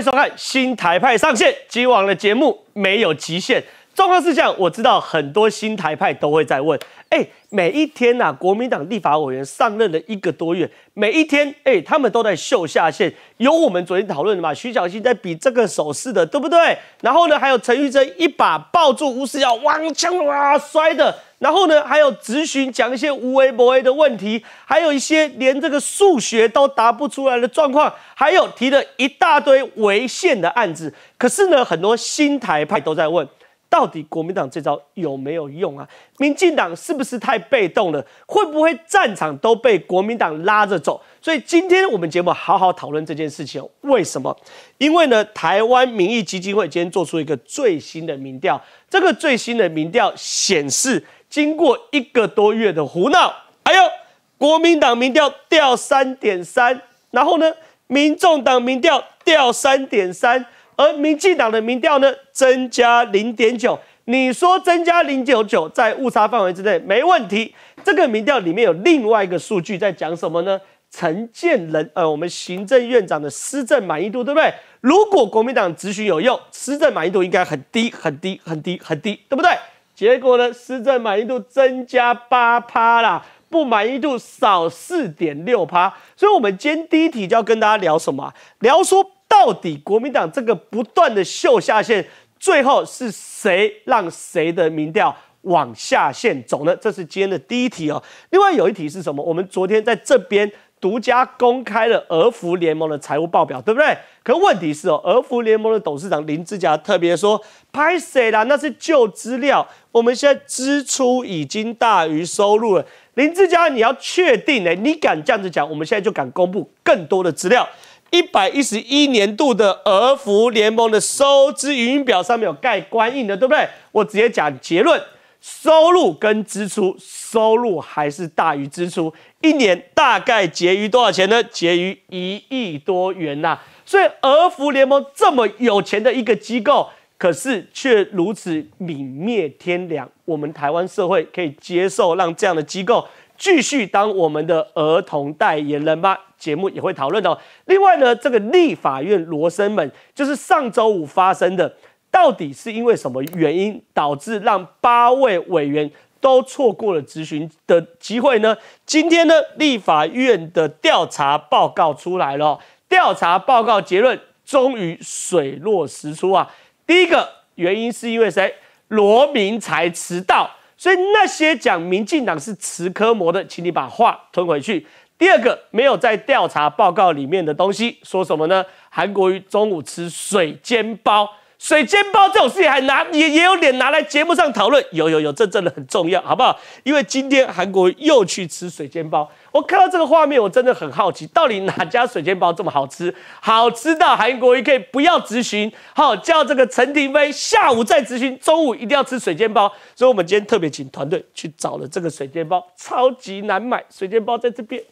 迎收看新台派上线，今晚的节目没有极限。状况是这样，我知道很多新台派都会在问，每一天呐，国民党立法委员上任了1个多月，每一天，他们都在秀下限。有我们昨天讨论的嘛，徐巧芯在比这个手势的，对不对？然后呢，还有陈玉珍一把抱住吴思瑶往前摔的。 然后呢，还有质询讲一些无为不为的问题，还有一些连这个数学都答不出来的状况，还有提了一大堆违宪的案子。可是呢，很多新台派都在问，到底国民党这招有没有用啊？民进党是不是太被动了？会不会战场都被国民党拉着走？所以今天我们节目好好讨论这件事情。为什么？因为呢，台湾民意基金会今天做出一个最新的民调，这个最新的民调显示。 经过1个多月的胡闹，国民党民调掉 3.3， 然后呢，民众党民调掉 3.3， 而民进党的民调呢增加 0.9。你说增加 0.9 在误差范围之内没问题。这个民调里面有另外一个数据在讲什么呢？陈建仁，我们行政院长的施政满意度，对不对？如果国民党质询有用，施政满意度应该很低很低很低很低，对不对？ 结果呢？施政满意度增加8%啦，不满意度少4.6%。所以，我们今天第一题就要跟大家聊什么、聊说到底国民党这个不断的秀下限，最后是谁让谁的民调往下线走呢？这是今天的第一题哦。另外有一题是什么？我们昨天在这边。 独家公开了俄服联盟的财务报表，对不对？可问题是俄服联盟的董事长林志佳特别说：“拍谁啦？那是旧资料，我们现在支出已经大于收入了。”林志佳，你要确定你敢这样子讲，我们现在就敢公布更多的资料。111年度的俄服联盟的收支营运表上面有盖官印的，对不对？我直接讲结论。 收入跟支出，收入还是大于支出，一年大概结余多少钱呢？结余1亿多元呐、所以俄服联盟这么有钱的一个机构，可是却如此泯灭天良。我们台湾社会可以接受让这样的机构继续当我们的儿童代言人吗？ 节目也会讨论哦。另外呢，这个立法院罗生门就是上周五发生的。 到底是因为什么原因导致让8位委员都错过了质询的机会呢？今天呢，立法院的调查报告出来了，调查报告结论终于水落石出啊。第一个原因是因为谁？罗明才迟到，所以那些讲民进党是迟科魔的，请你把话吞回去。第二个没有在调查报告里面的东西，说什么呢？韩国瑜中午吃水煎包。 水煎包这种事情还也有脸拿来节目上讨论，有，这真的很重要，好不好？因为今天韩国又去吃水煎包，我看到这个画面，我真的很好奇，到底哪家水煎包这么好吃？好吃到韩国瑜可以不要质询，叫这个陈廷飞下午再质询，中午一定要吃水煎包。所以我们今天特别请团队去找了这个水煎包，超级难买，水煎包在这边。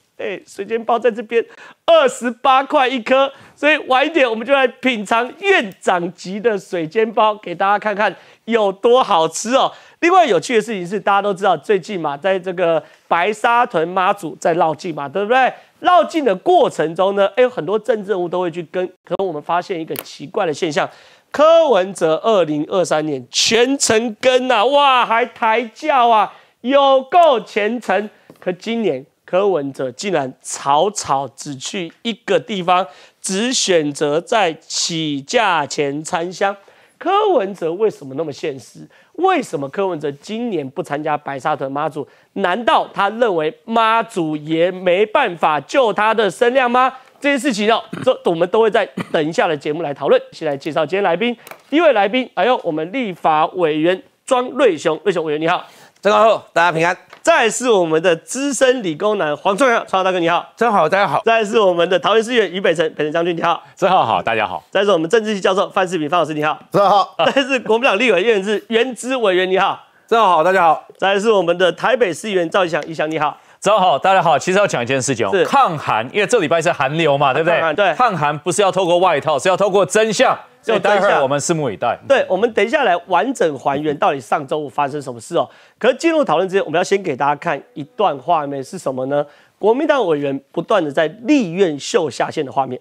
水煎包在这边28块1颗，所以晚一点我们就来品尝院长级的水煎包，给大家看看有多好吃哦。另外有趣的事情是，大家都知道最近嘛，在这个白沙屯妈祖在绕境嘛，对不对？绕境的过程中呢，有很多政治人物都会去跟，可我们发现一个奇怪的现象。 柯文哲2023年全程跟啊，哇，还抬轿啊，有够虔诚。可今年。 柯文哲竟然草草只去一个地方，只选择在起驾前参香。柯文哲为什么那么现实？为什么柯文哲今年不参加白沙屯妈祖？难道他认为妈祖爷没办法救他的身量吗？这件事情哦，我们都会在等一下的节目来讨论。先来介绍今天来宾，第一位来宾，我们立法委员庄瑞雄，瑞雄委员你好。 大家好，大家平安。再来是我们的资深理工男黄创耀，创耀大哥你好，真好，大家好。再来是我们的桃园市议员于北辰，北辰将军你好，真好好，大家好。再来是我们政治系教授范世平，范老师你好，真好。再来是国民党立委院士原之委员你好，真好，大家好。再来是我们的台北市议员赵怡翔，怡翔你好。 早好，大家好。其实要讲一件事情哦，抗寒，因为这礼拜是寒流嘛，对不对？对，抗寒不是要透过外套，是要透过真相。所以待会我们拭目以待。对，我们等一下来完整还原到底上周五发生什么事哦。可是进入讨论之前，我们要先给大家看一段画面是什么呢？国民党委员不断的在立院秀下限的画面。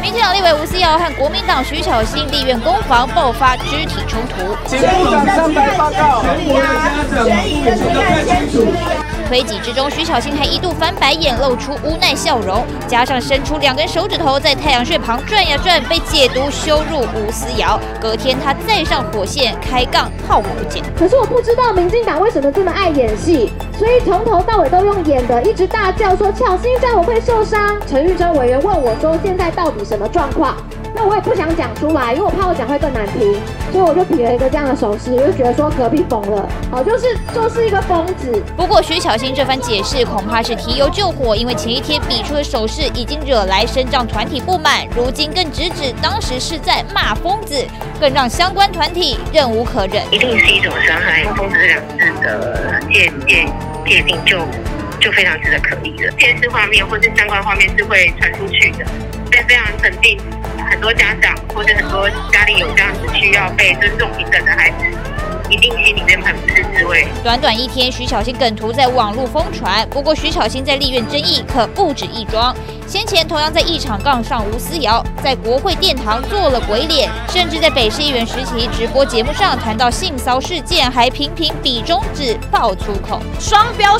民进党立委吴思瑶和国民党徐巧芯立院攻防爆发肢体冲突。请部长上台报告。推挤之中，徐巧芯还一度翻白眼，露出无奈笑容，加上伸出两根手指头在太阳穴旁转呀转，被解读羞辱吴思瑶。隔天他再上火线开杠炮火不减。可是我不知道民进党为什么这么爱演戏，所以从头到尾都用演的，一直大叫说巧芯这样我会受伤。陈玉珍委员问我说现在到底什么状况？那我也不想讲出来，因为我怕我讲会更难听，所以我就比了一个这样的手势，我就觉得说隔壁疯了，好，就是一个疯子。不过徐巧芯这番解释恐怕是提油救火，因为前一天比出的手势已经惹来身障团体不满，如今更直指当时是在骂疯子，更让相关团体忍无可忍。一定是一种伤害，疯子两字的界定就非常值得可疑了。电视画面或是相关画面是会传出去的，但非常肯定。很多家长或者很多家里有这样子需要被尊重平等的孩子，一定心里面很不是滋味。短短一天，徐巧芯梗图在网络疯传。不过，徐巧芯在立院争议可不止一桩。先前同样在一场杠上吴思瑶，在国会殿堂做了鬼脸，甚至在北市议员时期直播节目上谈到性骚事件，还频频比中指爆粗口，双标。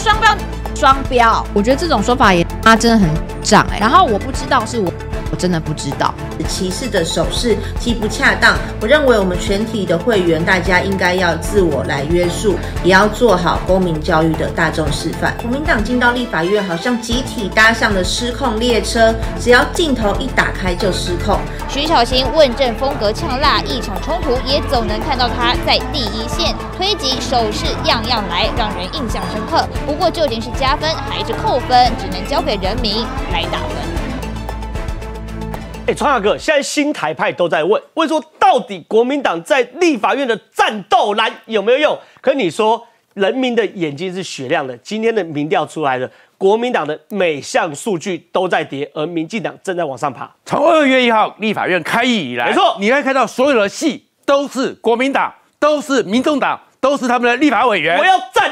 我觉得这种说法也真的很长哎。然后我不知道是我真的不知道歧视的手势其不恰当，我认为我们全体的会员大家应该要自我来约束，也要做好公民教育的大众示范。国民党进到立法院好像集体搭上了失控列车，只要镜头一打开就失控。徐巧芯问政风格呛辣，一场冲突也总能看到他在第一线，推挤手势样样来，让人印象深刻。不过究竟是加分还是扣分，只能交给人民来打分。川大哥，现在新台派都在问说，到底国民党在立法院的战斗蓝有没有用？可你说，人民的眼睛是雪亮的。今天的民调出来了，国民党的每项数据都在跌，而民进党正在往上爬。从2月1号立法院开议以来，没错，你会看到所有的戏都是国民党，都是民众党，都是他们的立法委员。我要战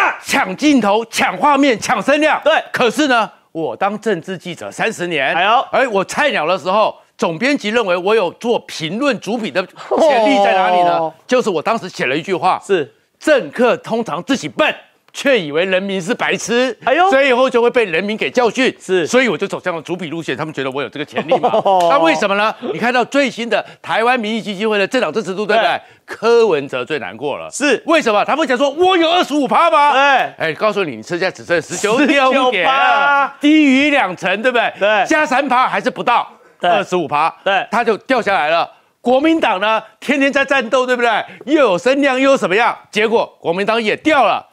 啊！抢镜头，抢画面，抢声量。对，可是呢？我当政治记者30年，而我菜鸟的时候，总编辑认为我有做评论主笔的潜力在哪里呢？就是我当时写了一句话：是政客通常自己笨，却以为人民是白痴，所以以后就会被人民给教训。是，所以我就走向主笔路线，他们觉得我有这个潜力嘛？那为什么呢？你看到最新的台湾民意基金会的政党支持度，对不对？柯文哲最难过了，是为什么？他会讲说，我有25%吗？对，告诉你，你现在只剩19.5%，低于2成，对不对？对，加3%还是不到25%，对，他就掉下来了。国民党呢，天天在战斗，对不对？又有声量，又有什么样？结果国民党也掉了，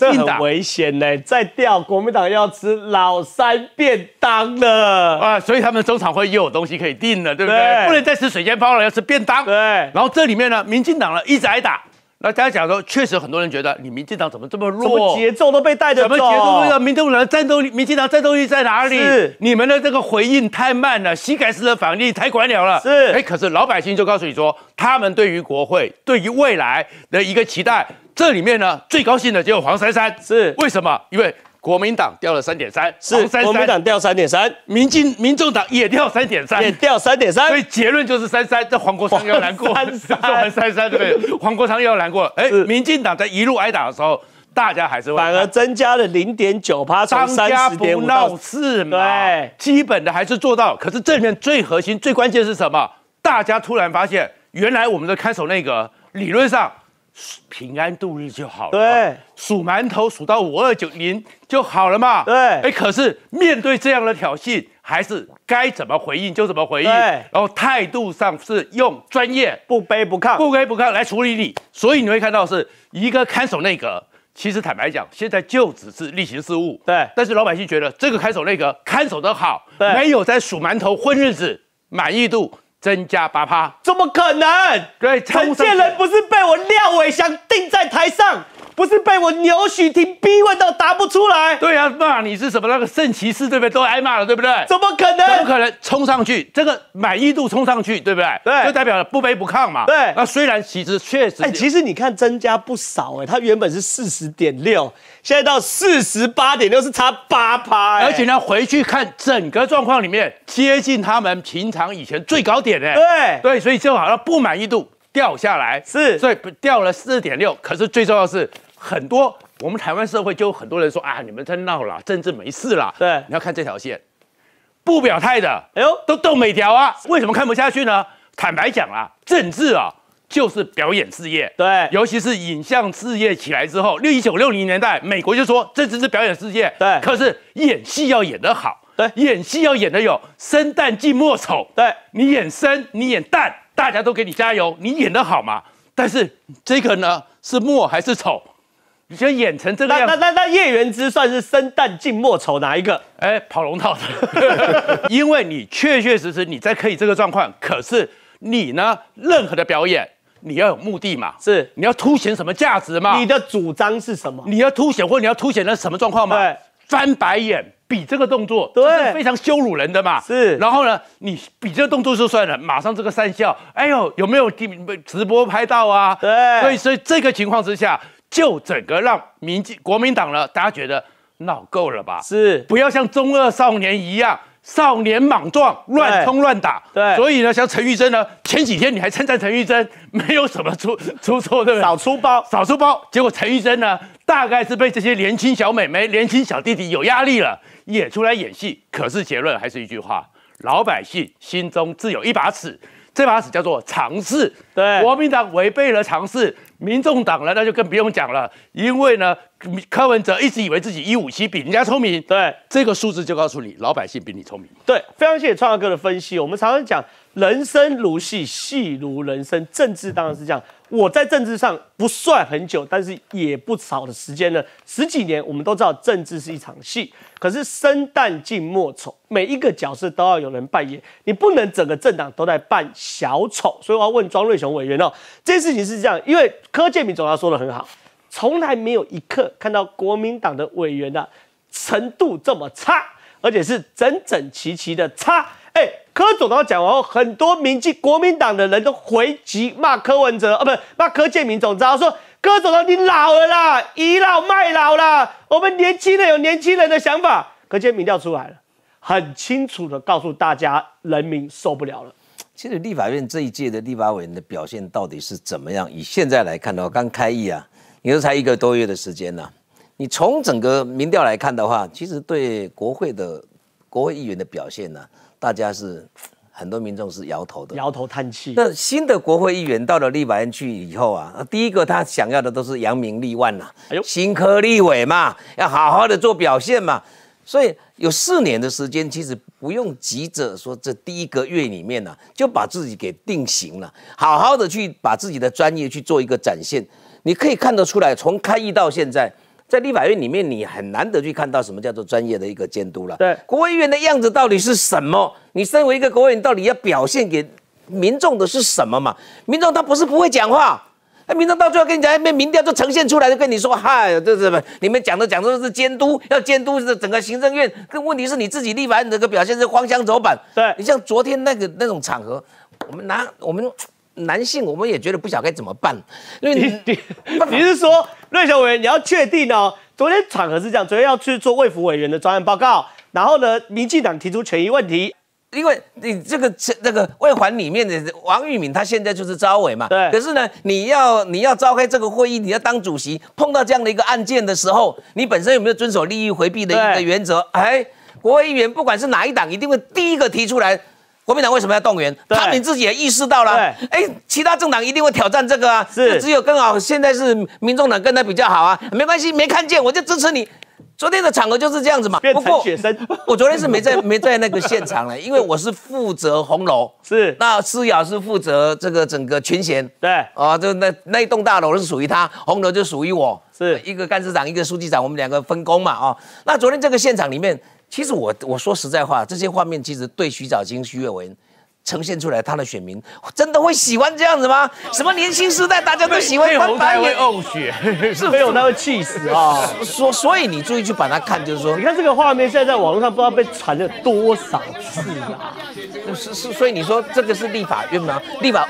这很危险呢！再掉，国民党要吃老三便当了啊！所以他们中常会又有东西可以定了，对不对？不能再吃水煎包了，要吃便当。对。然后这里面呢，民进党呢一直挨打。那大家讲说，确实很多人觉得你民进党怎么这么弱？怎么节奏都被带着走？怎么节奏都让民众党的战斗力？民进党战斗力在哪里？是你们的这个回应太慢了，膝盖式的反应太官僚了。是。可是老百姓就告诉你说，他们对于国会、对于未来的一个期待。这里面呢，最高兴的只有黄珊珊，是为什么？因为国民党掉了3.3，是国民党掉3.3，民众党也掉3.3，也掉3.3，所以结论就是33，这黄国昌要难过，33对不对？黄国昌要难过了。民进党在一路挨打的时候，大家还是反而增加了0.9%，从30.5到4嘛，对，基本的还是做到。可是这里面最核心、最关键是什么？大家突然发现，原来我们的看守内阁理论上。平安度日就好了，对，数馒头数到5290就好了嘛，对，可是面对这样的挑衅，还是该怎么回应就怎么回应，然后态度上是用专业不卑不亢来处理你，所以你会看到是一个看守内阁。其实坦白讲，现在就只是例行事务，对，但是老百姓觉得这个看守内阁看守得好，没有在数馒头混日子，满意度。增加8%，怎么可能？对，陈建仁不是被我廖伟翔钉在台上，不是被我牛许婷逼问到答不出来。对啊，骂你是什么那个圣骑士，对不对？都挨骂了，对不对？怎么可能？怎么可能冲上去？这个满意度冲上去，对不对？对，就代表了不卑不亢嘛。对，那虽然其实确实，其实你看增加不少哎，它原本是40.6，现在到48.6是差8%，而且呢，回去看整个状况里面接近他们平常以前最高点哎。对，所以就好像不满意度。 掉下来是，所以掉了4.6。可是最重要的是，很多我们台湾社会就有很多人说啊，你们在闹啦，政治没事啦。对，你要看这条线，不表态的，哎呦，都斗美条啊。为什么看不下去呢？坦白讲啦，政治啊就是表演事业。对，尤其是影像事业起来之后，1960年代美国就说政治是表演事业。对，可是演戏要演得好，对，演戏要演得有生旦净末丑。对，你演生，你演旦。 大家都给你加油，你演得好嘛？但是这个呢，是末还是丑？你觉得演成这个样子？那叶元之算是生旦净末丑哪一个？哎，跑龙套的，因为你确实你在可以这个状况，可是你呢，任何的表演你要有目的嘛，是你要凸显什么价值嘛？你的主张是什么？你要凸显或你要凸显的什么状况嘛？对，翻白眼。 比这个动作，对，非常羞辱人的嘛。是，然后呢，你比这个动作就算了，马上这个三笑，哎呦，有没有直播拍到啊？对，所以这个情况之下，就整个让国民党呢，大家觉得闹够了吧？是，不要像中二少年一样。 少年莽撞，乱冲乱打，对，所以呢，像陈玉珍呢，前几天你还称赞陈玉珍没有什么出错，对不对？少出包，结果陈玉珍呢，大概是被这些年轻小妹妹、年轻小弟弟有压力了，也出来演戏。可是结论还是一句话：老百姓心中自有一把尺，这把尺叫做常识。对，国民党违背了常识，民众党呢，那就更不用讲了，因为呢。 柯文哲一直以为自己157比人家聪明，对这个数字就告诉你，老百姓比你聪明。对，非常谢谢创耀哥的分析。我们常常讲人生如戏，戏如人生，政治当然是这样。我在政治上不算很久，但是也不少的时间了，10几年。我们都知道政治是一场戏，可是生旦净末丑，每一个角色都要有人扮演，你不能整个政党都在扮小丑。所以我要问庄瑞雄委员哦，这件事情是这样，因为柯建铭总要说得很好。 从来没有一刻看到国民党的委员啊程度这么差，而且是整整齐齐的差。哎，柯总统讲完后，很多国民党的人都回击骂柯文哲啊，不是骂柯建铭总召，说柯总统你老了啦，倚老卖老啦，我们年轻人有年轻人的想法。可今天民调出来了，很清楚的告诉大家，人民受不了了。 其实立法院这一届的立法委员的表现到底是怎么样？以现在来看的话，刚开议啊，你说才1个多月的时间呢、啊。你从整个民调来看的话，其实对国会议员的表现呢、啊，大家是很多民众是摇头的，摇头叹气。那新的国会议员到了立法院去以后啊，第一个他想要的都是扬名立万呐、啊，哎呦，新科立委嘛，要好好的做表现嘛。 所以有4年的时间，其实不用急着说，这第一个月里面呢、啊，就把自己给定型了，好好的去把自己的专业去做一个展现。你可以看得出来，从开议到现在，在立法院里面，你很难得去看到什么叫做专业的一个监督了。对，国会议员的样子到底是什么？你身为一个国会议员，到底要表现给民众的是什么嘛？民众他不是不会讲话。 那民众到最后跟你讲，那边民调就呈现出来，就跟你说，嗨，这什么？你们讲的是监督，要监督这整个行政院。可问题是你自己立法院这个表现是荒腔走板。对你像昨天那种场合，我们男性我们也觉得不晓得该怎么办，因为你是说瑞雄委员你要确定哦，昨天场合是这样，昨天要去做卫福委员的专案报告，然后呢，民进党提出权益问题。 因为你这个卫环里面的王玉敏，他现在就是召委嘛。对。可是呢，你要召开这个会议，你要当主席，碰到这样的一个案件的时候，你本身有没有遵守利益回避的一个原则？哎，国会议员不管是哪一党，一定会第一个提出来。国民党为什么要动员？他们自己也意识到了。哎，其他政党一定会挑战这个啊。是。只有更好，现在是民众党跟他比较好啊。没关系，没看见我就支持你。 昨天的场合就是这样子嘛，不过我昨天是没在那个现场了，因为我是负责红楼，是那思雅是负责这个整个群贤，对啊，就那一栋大楼是属于他，红楼就属于我，是一个干事长，一个书记长，我们两个分工嘛啊。那昨天这个现场里面，其实我说实在话，这些画面其实对徐巧芯徐委员。呈现出来，他的选民真的会喜欢这样子吗？什么年轻世代大家都喜欢翻白眼，呕血，是没有他会气死啊！所以你注意去把它看，就是说，你看这个画面现在在网络上不知道被传了多少次啊！所以你说这个是立法院吗？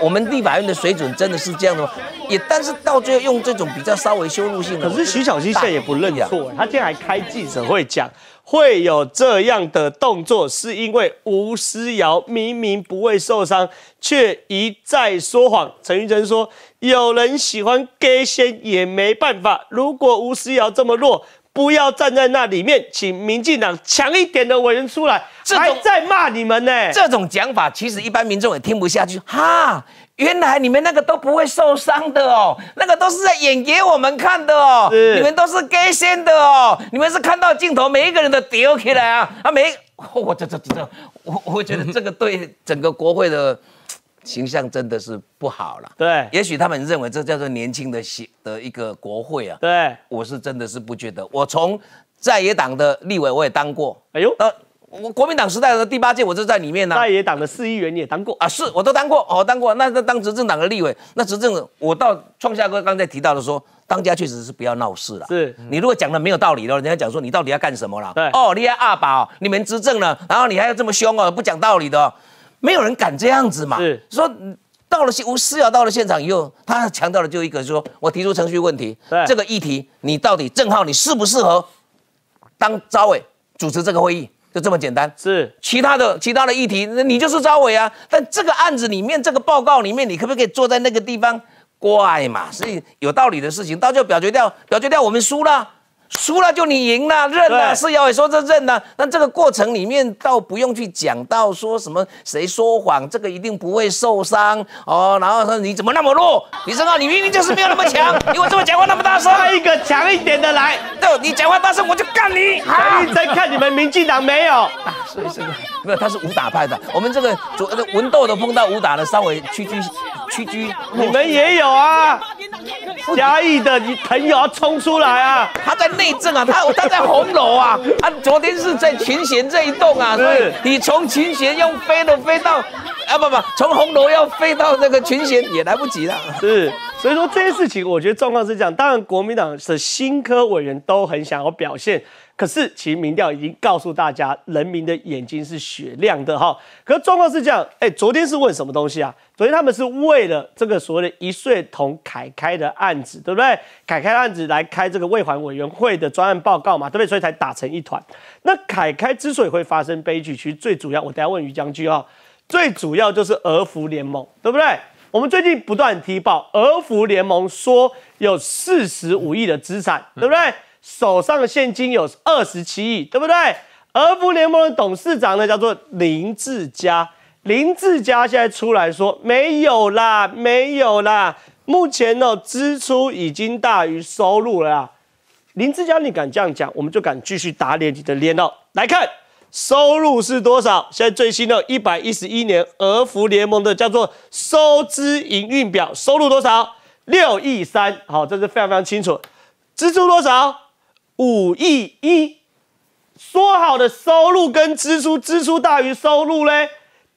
我们立法院的水准真的是这样的吗？也，但是到最后用这种比较稍微羞辱性的，可是徐小溪现在也不认错，他今天还开记者会讲。 会有这样的动作，是因为吴思瑶明明不会受伤，却一再说谎。陈玉珍说：“有人喜欢 gay 先也没办法。如果吴思瑶这么弱，不要站在那里面，请民进党强一点的委员出来。”还在骂你们呢、欸。这种讲法，其实一般民众也听不下去。哈，原来你们那个都不会受伤的哦，那个都是在演给我们看的哦，你们都是 gay 先的哦，你们是看到镜头每一个人都丢起来啊，啊每，我、哦、我觉得这个对整个国会的形象真的是不好了。对，也许他们认为这叫做年轻的一个国会啊。对，我是真的是不觉得，我从在野党的立委我也当过，哎呦，我国民党时代的第8届，我就在里面呢、啊。在野党的市议员你也当过啊？是，我都当过，我当过。那当执政党的立委，那执政我到创夏哥刚才提到的说，当家确实是不要闹事了。是你如果讲的没有道理了，人家讲说你到底要干什么了？对哦，你要二把、哦，你们执政了，然后你还要这么凶哦，不讲道理的、哦，没有人敢这样子嘛。是说到了吴思瑶到了现场以后，他强调的就一个说，我提出程序问题，这个议题你到底正皓你适不适合当召委主持这个会议？ 就这么简单，是其他的议题，你就是召委啊。但这个案子里面，这个报告里面，你可不可以坐在那个地方？怪嘛，所以有道理的事情，到最后表决掉，我们输了，输了就你赢了，认了。是要也说这认了。那这个过程里面，倒不用去讲到说什么谁说谎，这个一定不会受伤哦。然后说你怎么那么弱？李正皓，你明明就是没有那么强，你为什么讲话那么大声？一个强一点的来。 你讲话大声，我就干你！啊、陈玉珍看你们民进党没有？啊、所以这个没有，他是武打派的。我们这个文斗的碰到武打的，稍微屈居。你们也有啊？嘉义的你朋友要冲出来啊！他在内政啊，他在红楼啊，他昨天是在群贤这一栋啊，所以你从群贤用飞的飞到。 啊不，从红楼要飞到那个群贤也来不及了。是，所以说这些事情，我觉得状况是这样。当然，国民党的新科委员都很想要表现，可是其实民调已经告诉大家，人民的眼睛是雪亮的哈。可是状况是这样，哎，昨天是问什么东西啊？昨天他们是为了这个所谓的1岁童凯凯的案子，对不对？凯凯的案子来开这个卫环委员会的专案报告嘛，对不对？所以才打成一团。那凯凯之所以会发生悲剧，其实最主要，我等下问于将军哈。 最主要就是儿福联盟，对不对？我们最近不断提报，儿福联盟说有45亿的资产，对不对？手上的现金有27亿，对不对？儿福联盟的董事长呢叫做林志嘉，林志嘉现在出来说没有啦，没有啦，目前呢、哦、支出已经大于收入了啦。林志嘉，你敢这样讲，我们就敢继续打脸你的脸哦。来看。 收入是多少？现在最新的111年儿福联盟的叫做收支营运表，收入多少？6亿3，好，这是非常非常清楚。支出多少？5亿1。说好的收入跟支出，支出大于收入嘞，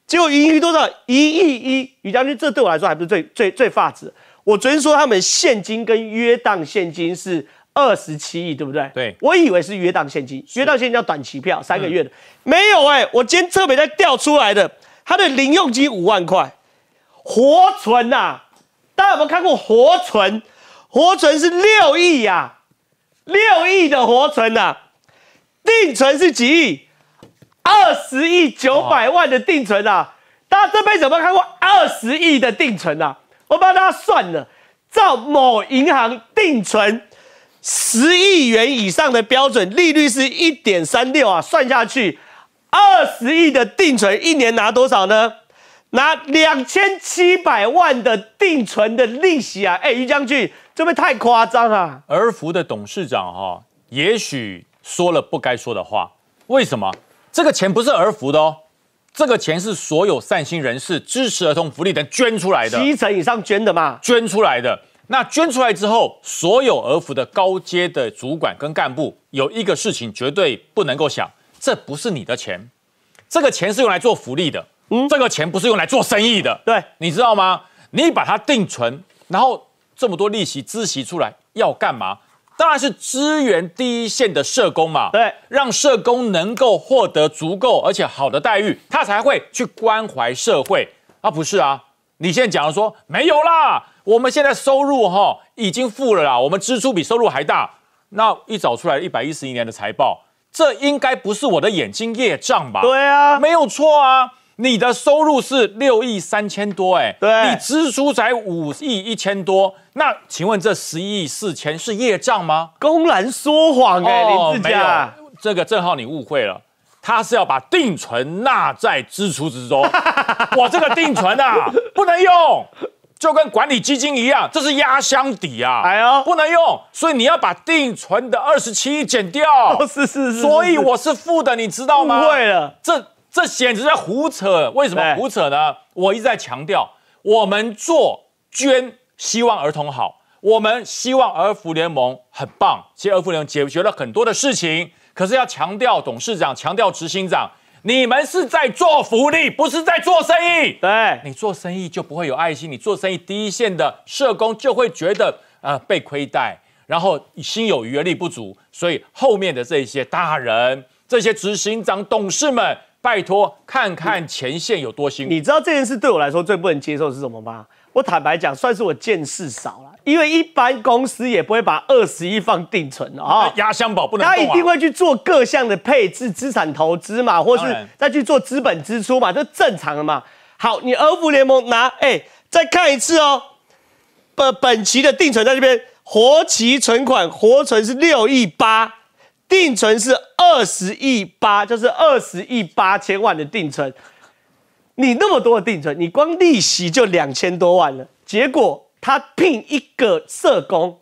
结果盈余多少？1亿1。于将军，这对我来说还不是最发指。我昨天说他们现金跟约当现金是。 27亿，对不对？对，我以为是约当现金，约当现金叫短期票，3个月的，没有哎、欸，我今天特别在调出来的，他的零用金5万块，活存呐、啊，大家有没有看过活存？活存是6亿呀、啊，6亿的活存呐、啊，定存是几亿？20亿900万的定存呐、啊，大家这辈子有没有看过20亿的定存呐、啊？我帮大家算了，照某银行定存。 10亿元以上的标准利率是1.36啊，算下去，20亿的定存一年拿多少呢？拿2700万的定存的利息啊！哎，于将军，这不太夸张啊！儿福的董事长哈、哦，也许说了不该说的话，为什么？这个钱不是儿福的哦。 这个钱是所有善心人士支持儿童福利等捐出来的，70%以上捐的嘛，捐出来的。那捐出来之后，所有儿福的高阶的主管跟干部有一个事情绝对不能够想，这不是你的钱，这个钱是用来做福利的。这个钱不是用来做生意的，对，你知道吗？你把它定存，然后这么多利息、孳息出来要干嘛？当然是支援第一线的社工嘛，对，让社工能够获得足够而且好的待遇，他才会去关怀社会啊，不是啊？你现在讲的说没有啦，我们现在收入哈已经负了啦，我们支出比收入还大，那一找出来111年的财报。 这应该不是我的眼睛业障吧？对啊，没有错啊。你的收入是6亿3千多，哎，对，你支出才5亿1千多。那请问这11亿4千是业障吗？公然说谎哎，林志佳，这个正皓你误会了，他是要把定存纳在支出之中。我这个定存啊，不能用。 就跟管理基金一样，这是压箱底啊，哎呦，不能用，所以你要把定存的27亿减掉。哦，是，所以我是负的，你知道吗？误会了，这简直在胡扯。为什么胡扯呢？我一直在强调，我们做捐，希望儿童好，我们希望儿福联盟很棒。其实儿福联盟解决了很多的事情，可是要强调董事长，强调执行长。 你们是在做福利，不是在做生意。对，你做生意就不会有爱心，你做生意第一线的社工就会觉得被亏待，然后心有余而力不足。所以后面的这些大人、这些执行长、董事们，拜托看看前线有多辛苦。你知道这件事对我来说最不能接受是什么吗？我坦白讲，算是我见识少了，因为一般公司也不会把20亿放定存啊，压箱宝不能动啊。他一定会去做各项的配置、资产投资嘛，或是再去做资本支出嘛，这正常的嘛。好，你儿福联盟拿，哎，再看一次哦，本期的定存在这边，活期存款，活存是6亿8，定存是20亿8，就是20亿8千万的定存。 你那么多的定存，你光利息就2000多万了。结果他聘一个社工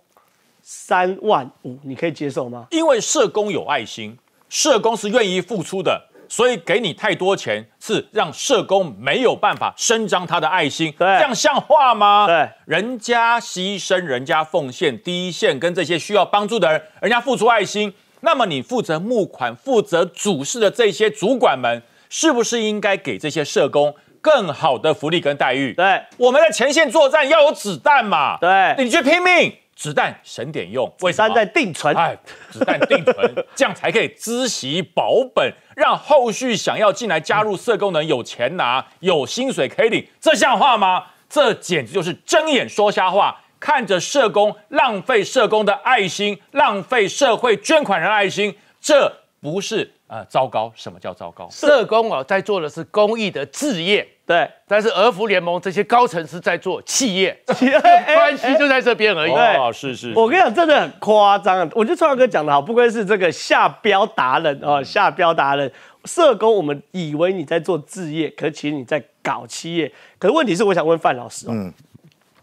3万5，你可以接受吗？因为社工有爱心，社工是愿意付出的，所以给你太多钱是让社工没有办法伸张他的爱心。对，这样像话吗？对，人家牺牲，人家奉献，第一线跟这些需要帮助的人，人家付出爱心。那么你负责募款、负责主事的这些主管们。 是不是应该给这些社工更好的福利跟待遇？对，我们在前线作战要有子弹嘛。对，你去拼命，子弹省点用。为什么？在定存，哎，子弹定存，这样才可以孳息保本，让后续想要进来加入社工的人有钱拿，有薪水可以领。这像话吗？这简直就是睁眼说瞎话，看着社工浪费社工的爱心，浪费社会捐款人的爱心，这不是。 糟糕！什么叫糟糕？社工啊，在做的是公益的置业，对。但是儿福联盟这些高层是在做企业，关系就在这边而已。哦，是。我跟你讲，真的很夸张啊！我觉得创哥讲的好，不愧是这个下标达人啊，下标达人。社工，我们以为你在做置业，可其实你在搞企业。可是问题是，我想问范老师哦，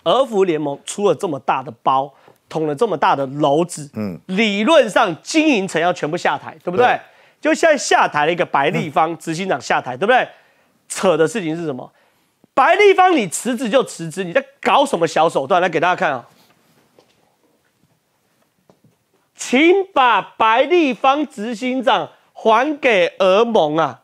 儿福联盟出了这么大的包，捅了这么大的篓子，理论上经营层要全部下台，对不对？ 就现在下台了一个白立方执行长下台，对不对？扯的事情是什么？白立方你辞职就辞职，你在搞什么小手段？来给大家看啊！请把白立方执行长还给儿盟啊！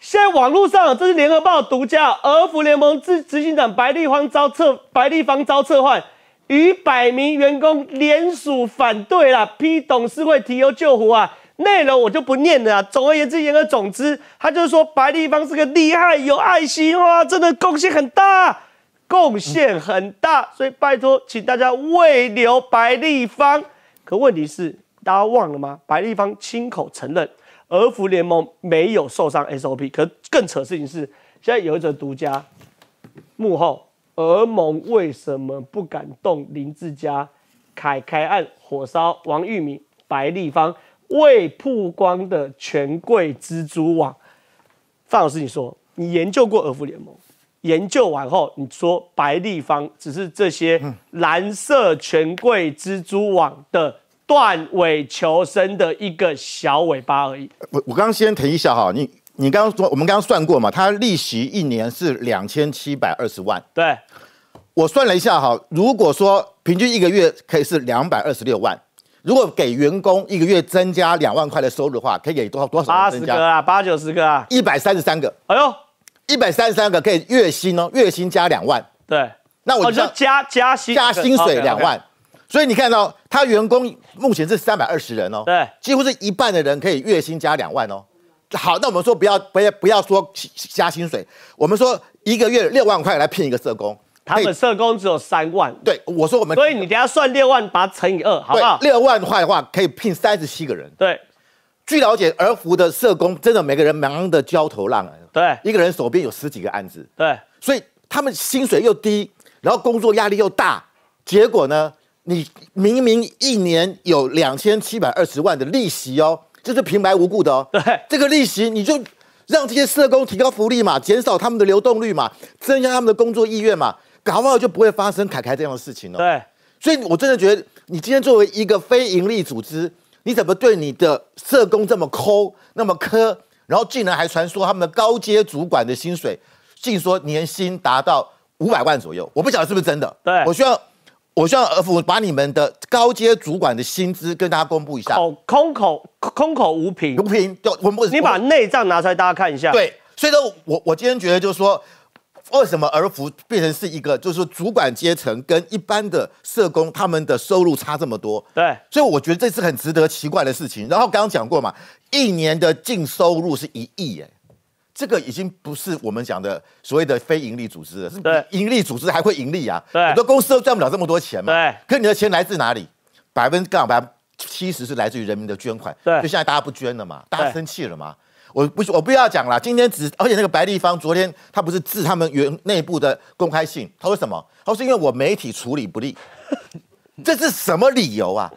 现在网络上这是联合报独家，儿福联盟执行长白立方遭撤换，逾100名员工联署反对啦，批董事会提油救火啊！ 内容我就不念了啊。总而言之，言而总之，他就是说白立方是个厉害、有爱心哇，真的贡献很大，贡献很大。所以拜托，请大家慰留白立方。可问题是，大家忘了吗？白立方亲口承认，儿福联盟没有受伤 SOP。可更扯的事情是，现在有一则独家幕后，儿盟为什么不敢动林志佳、凯案、火烧王玉明、白立方？ 未曝光的权贵蜘蛛网，范老师，你说你研究过儿福联盟，研究完后你说白立方只是这些蓝色权贵蜘蛛网的断尾求生的一个小尾巴而已。我刚刚先提一下哈，你刚刚说我们刚刚算过嘛，他利息1年是2720万，对，我算了一下哈，如果说平均1个月可以是226万。 如果给员工1个月增加2万块的收入的话，可以给多少增加？80个啊，80-90个啊，133个。哎呦， 133个可以月薪哦，月薪加2万。对，那我就加薪水2万。所以你看到他员工目前是320人哦，对，几乎是一半的人可以月薪加2万哦。好，那我们说不要说加薪水，我们说一个月6万块来聘一个社工。 他们社工只有3万，对我说我们，所以你等下算6万，把它乘以2，好不好？6万块的话可以聘37个人。对，据了解，儿福的社工真的每个人忙得焦头烂额，对，一个人手边有10几个案子，对，所以他们薪水又低，然后工作压力又大，结果呢，你明明一年有2720万的利息哦，这是平白无故的哦，对，这个利息你就。 让这些社工提高福利嘛，减少他们的流动率嘛，增加他们的工作意愿嘛，搞不好就不会发生凯凯这样的事情了。对，所以我真的觉得，你今天作为一个非营利组织，你怎么对你的社工这么抠、那么苛，然后竟然还传说他们的高阶主管的薪水，竟说年薪达到500万左右，我不晓得是不是真的。对，我希望儿福把你们的高阶主管的薪资跟大家公布一下，空口无凭，无凭。对，你把内账拿出来，大家看一下。对，所以说我今天觉得就是说，为什么儿福变成是一个就是说主管阶层跟一般的社工他们的收入差这么多？对，所以我觉得这是很值得奇怪的事情。然后刚刚讲过嘛，一年的净收入是1亿哎。 这个已经不是我们讲的所谓的非盈利组织了，是盈利组织还会盈利啊，很多公司都赚不了这么多钱嘛。对，可你的钱来自哪里？70%是来自于人民的捐款。对，就现在大家不捐了嘛，大家生气了嘛。我不要讲了，今天而且那个白立方昨天他不是致他们内部的公开信，他说什么？他说是因为我媒体处理不力，这是什么理由啊？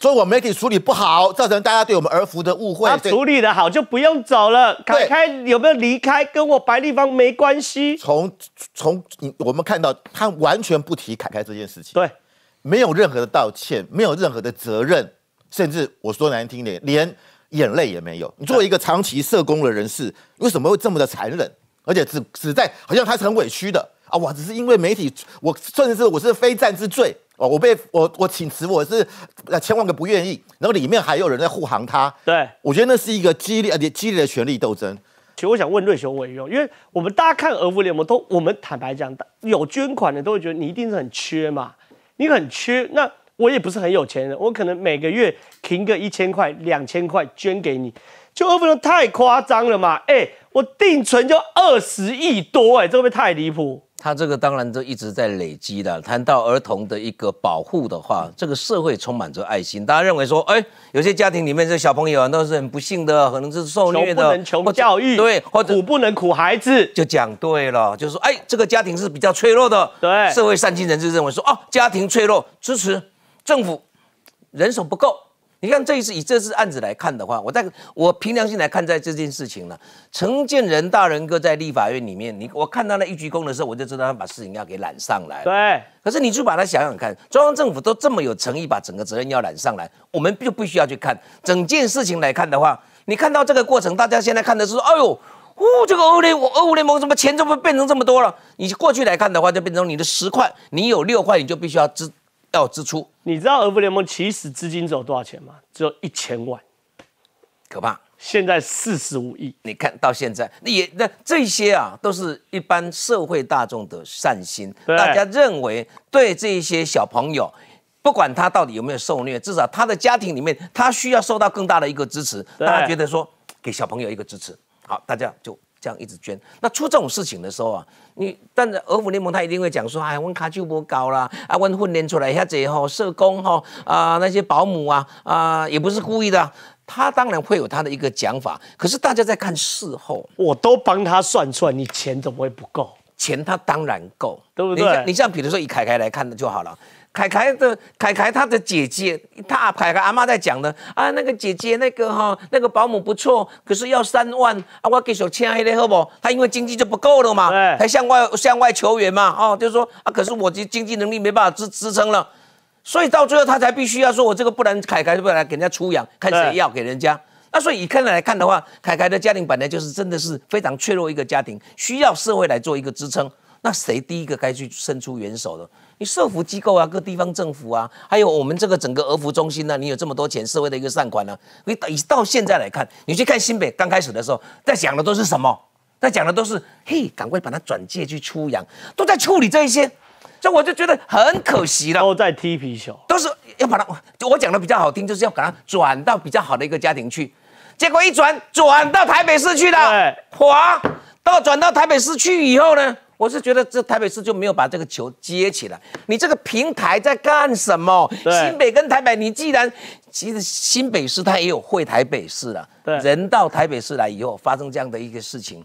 所以我媒体处理不好，造成大家对我们儿福的误会。他处理的好就不用走了。凯凯有没有离开，跟我白立方没关系。从我们看到他完全不提凯凯这件事情，对，没有任何的道歉，没有任何的责任，甚至我说难听点，连眼泪也没有。你作为一个长期社工的人士，为什么会这么的残忍？而且只在好像他是很委屈的啊，我只是因为媒体，我甚至我是非战之罪。 哦，我请辞，我是1000万个不愿意，然后里面还有人在护航他。对，我觉得那是一个激烈的权力斗争。其实我想问瑞雄委员，因为我们大家看儿福联盟都，我们坦白讲，有捐款的都会觉得你一定是很缺嘛，你很缺。那我也不是很有钱人，我可能每个月停个1000块、2000块捐给你，就儿福联盟太夸张了嘛？哎，我定存就20亿多，哎，这会不会太离谱？ 他这个当然都一直在累积的。谈到儿童的一个保护的话，这个社会充满着爱心。大家认为说，哎，有些家庭里面这小朋友啊，都是很不幸的，可能是受虐的，穷不能穷教育，对，或者苦不能苦孩子，就讲对了，就是说，哎，这个家庭是比较脆弱的。对，社会善心人士认为说，哦，家庭脆弱，支持政府人手不够。你看这一次以这次案子来看的话，我凭良心来看待这件事情了。陈建仁大仁哥在立法院里面，我看他那一鞠躬的时候，我就知道他把事情要给揽上来。对，可是你去把它想想看，中央政府都这么有诚意，把整个责任要揽上来，我们就必须要去看整件事情来看的话，你看到这个过程，大家现在看的是，哎呦。 哦，这个儿福联盟怎么钱怎么变成这么多了？你过去来看的话，就变成你的10块，你有6块，你就必须要支出。你知道儿福联盟起始资金只有多少钱吗？只有1000万，可怕。现在45亿，你看到现在那这些啊，都是一般社会大众的善心，大家认为对这些小朋友。 不管他到底有没有受虐，至少他的家庭里面，他需要受到更大的一个支持。大家觉得说，给小朋友一个支持，好，大家就这样一直捐。那出这种事情的时候啊，但是儿福联盟他一定会讲说，哎，我们卡就不高啦，啊，我们训练出来遐侪吼，社工吼啊、那些保姆啊也不是故意的、啊。 他当然会有他的一个讲法，可是大家在看事后，我都帮他算出来，你钱怎么会不够？钱他当然够，对不对？你像比如说以凯凯来看的就好了，凯凯他的姐姐，凯凯阿妈在讲的啊，那个姐姐那个保姆不错，可是要3万啊，我给手签黑的好不好？他因为经济就不够了嘛，还向外求援嘛，哦，就是说啊，可是我经济能力没办法支撑了。 所以到最后他才必须要说，我这个不然凯凯就不然给人家出洋，看谁要给人家。那所以以看来看的话，凯凯的家庭本来就是真的是非常脆弱一个家庭，需要社会来做一个支撑。那谁第一个该去伸出援手的？你社福机构啊，各地方政府啊，还有我们这个整个儿福中心呢、啊，你有这么多钱，社会的一个善款呢、啊，你到现在来看，你去看新北刚开始的时候，在想的都是什么？他讲的都是嘿，赶快把它转借去出洋，都在处理这一些，所以我就觉得很可惜了。都在踢皮球，都是要把它，我讲的比较好听，就是要把它转到比较好的一个家庭去。结果一转到台北市去了，哇！到转到台北市去以后呢？ 我是觉得这台北市就没有把这个球接起来，你这个平台在干什么？新北跟台北，你既然其实新北市它也有会台北市了，人到台北市来以后发生这样的一个事情，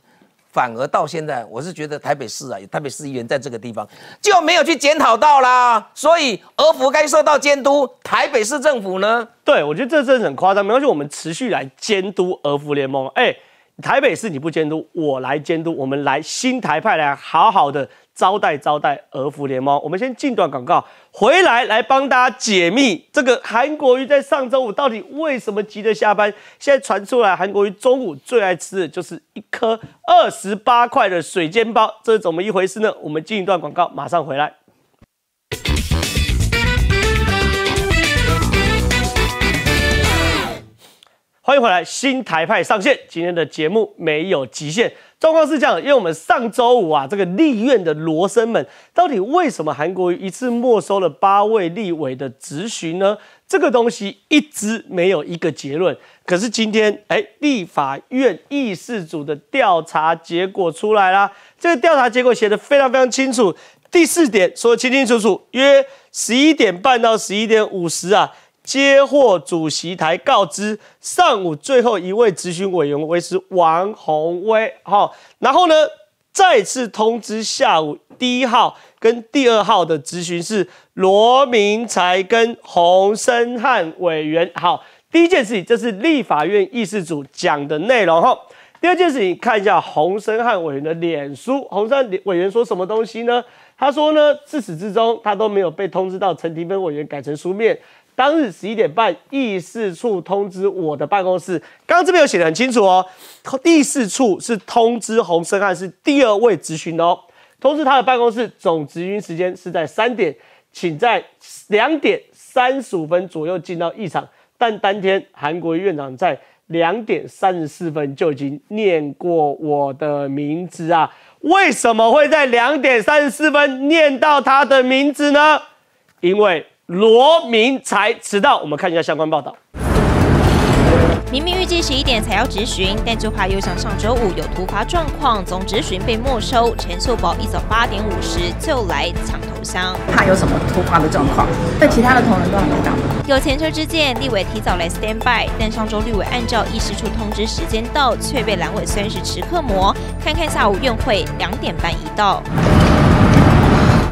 反而到现在，我是觉得台北市啊，台北市议员在这个地方就没有去检讨到啦，所以俄府该受到监督，台北市政府呢？对，我觉得这真的很夸张，没关系，我们持续来监督俄府联盟，哎。 台北市你不监督，我来监督。我们来新台派来好好的招待招待俄服联盟。我们先进段广告，回来来帮大家解密这个韩国瑜在上周五到底为什么急着下班。现在传出来，韩国瑜中午最爱吃的就是一颗28块的水煎包，这是怎么一回事呢？我们进一段广告，马上回来。 欢迎回来，新台派上线。今天的节目没有极限，状况是这样，因为我们上周五啊，这个立院的罗生门，到底为什么韩国瑜一次没收了8位立委的质询呢？这个东西一直没有一个结论。可是今天，立法院议事组的调查结果出来啦，这个调查结果写得非常非常清楚。第4点说得清清楚楚，约11点半到11点50啊。 接获主席台告知，上午最后一位质询委员为是王宏威，然后呢，再次通知下午第1号跟第2号的质询是罗明才跟洪申翰委员。好，第一件事情，这是立法院议事组讲的内容。第二件事情，看一下洪申翰委员的脸书，洪申翰委员说什么东西呢？他说呢，自始至终他都没有被通知到陈廷芬委员改成书面。 当日11点半，议事处通知我的办公室。刚刚这边有写得很清楚哦，议事处是通知洪申翰是第2位质询哦，通知他的办公室总质询时间是在3点，请在2点35分左右进到议场。但当天韩国瑜院长在2点34分就已经念过我的名字啊，为什么会在2点34分念到他的名字呢？因为。 罗明才迟到，我们看一下相关报道。明明预计11点才要质询，但就怕又像上周五有突发状况，总质询被没收。陈秀宝一早8点50就来抢头香，怕有什么突发的状况，但其他的同仁都还没到。有前车之鉴，立委提早来 stand by， 但上周立委按照议事处通知时间到，却被蓝委酸是迟刻磨。看看下午院会2点半一到。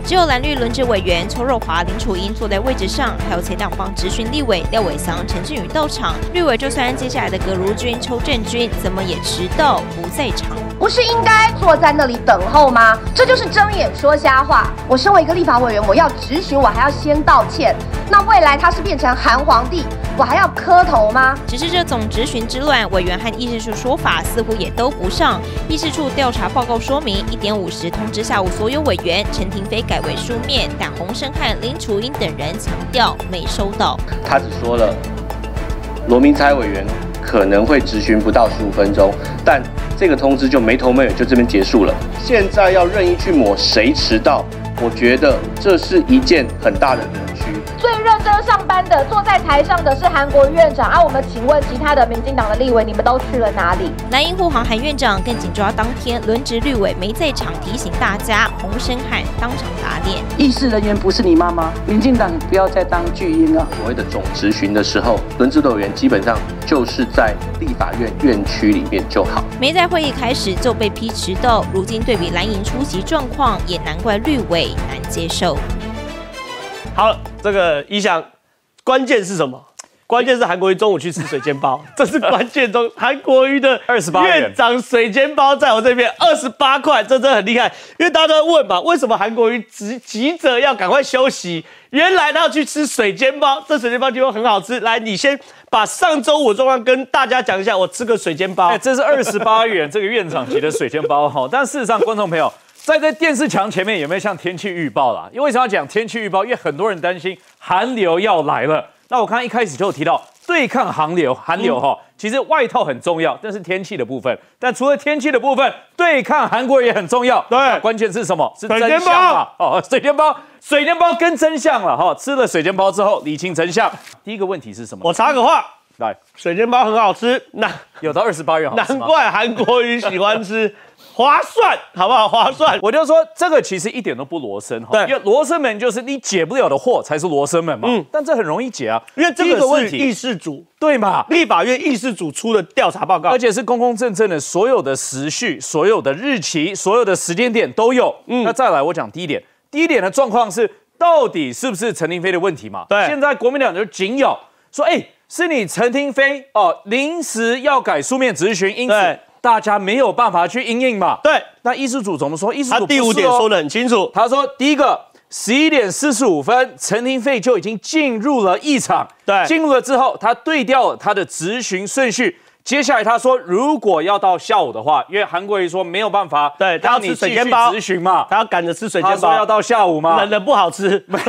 只有蓝绿轮值委员邱若华、林楚英坐在位置上，还有前两方质询立委廖伟翔、陈俊宇到场。绿委就算接下来的葛如君、邱正军怎么也迟到不在场，不是应该坐在那里等候吗？这就是睁眼说瞎话。我身为一个立法委员，我要质询，我还要先道歉。那未来他是变成韩皇帝，我还要磕头吗？只是这总质询之乱，委员和议事处说法似乎也都不上。议事处调查报告说明，1点50通知下午所有委员，陈廷飞改。 改为书面，但洪申翰、林楚英等人强调没收到。他只说了罗明才委员可能会质询不到15分钟，但这个通知就没头没尾，就这边结束了。现在要任意去抹谁迟到，我觉得这是一件很大的误区。最认真上班的、坐在台上的是韩国瑜院长啊，我们请问其他的民进党的立委，你们都去了哪里？蓝营护航韩院长更紧抓当天轮值绿委没在场，提醒大家洪申翰当场打脸。议事人员不是你妈妈，民进党不要再当巨婴了。所谓的总质询的时候，轮值委员基本上就是在立法院院区里面就好，没在会议开始就被批迟到。如今对比蓝营出席状况，也难怪绿委难接受。 好，这个一翔，关键是什么？关键是韩国瑜中午去吃水煎包，这是关键中韩国瑜的院长水煎包在我这边28块，这真的很厉害。因为大家都在问嘛，为什么韩国瑜急着要赶快休息？原来他要去吃水煎包，这水煎包地方很好吃。来，你先把上周五的状况跟大家讲一下。我吃个水煎包，这是28元，这个院长级的水煎包哈。但事实上，观众朋友。 在电视墙前面有没有像天气预报啦？因为为什么要讲天气预报？因为很多人担心寒流要来了。那我刚刚一开始就有提到对抗寒流，寒流其实外套很重要，但是天气的部分。但除了天气的部分，对抗韩国也很重要。对，关键是什么？是真相嘛？哦，水煎包，水煎包跟真相了哈。吃了水煎包之后，理清真相。第一个问题是什么？我插个话。 来，水煎包很好吃，那有到28元好吃吗？难怪韩国瑜喜欢吃，划算，好不好？划算。我就说这个其实一点都不罗生哈，因为罗生门就是你解不了的货才是罗生门嘛。嗯，但这很容易解啊，因为这个是议事组对嘛？立法院议事组出的调查报告，而且是公公正正的，所有的时序、所有的日期、所有的时间点都有。嗯，那再来我讲第一点，第一点的状况是到底是不是陈亭妃的问题嘛？对，现在国民党就紧咬说，哎。 是你陈亭妃哦，临时要改书面质询，因此大家没有办法去因应嘛。对，那议事组怎么说？议事组第5点说得很清楚，他说第一个11点45分，陈亭妃就已经进入了议场。对，进入了之后，他对调了他的质询顺序。接下来他说，如果要到下午的话，因为韩国瑜说没有办法，对，他要吃水煎包质询嘛，他要赶着吃水煎包，他说要到下午嘛，冷的不好吃，冷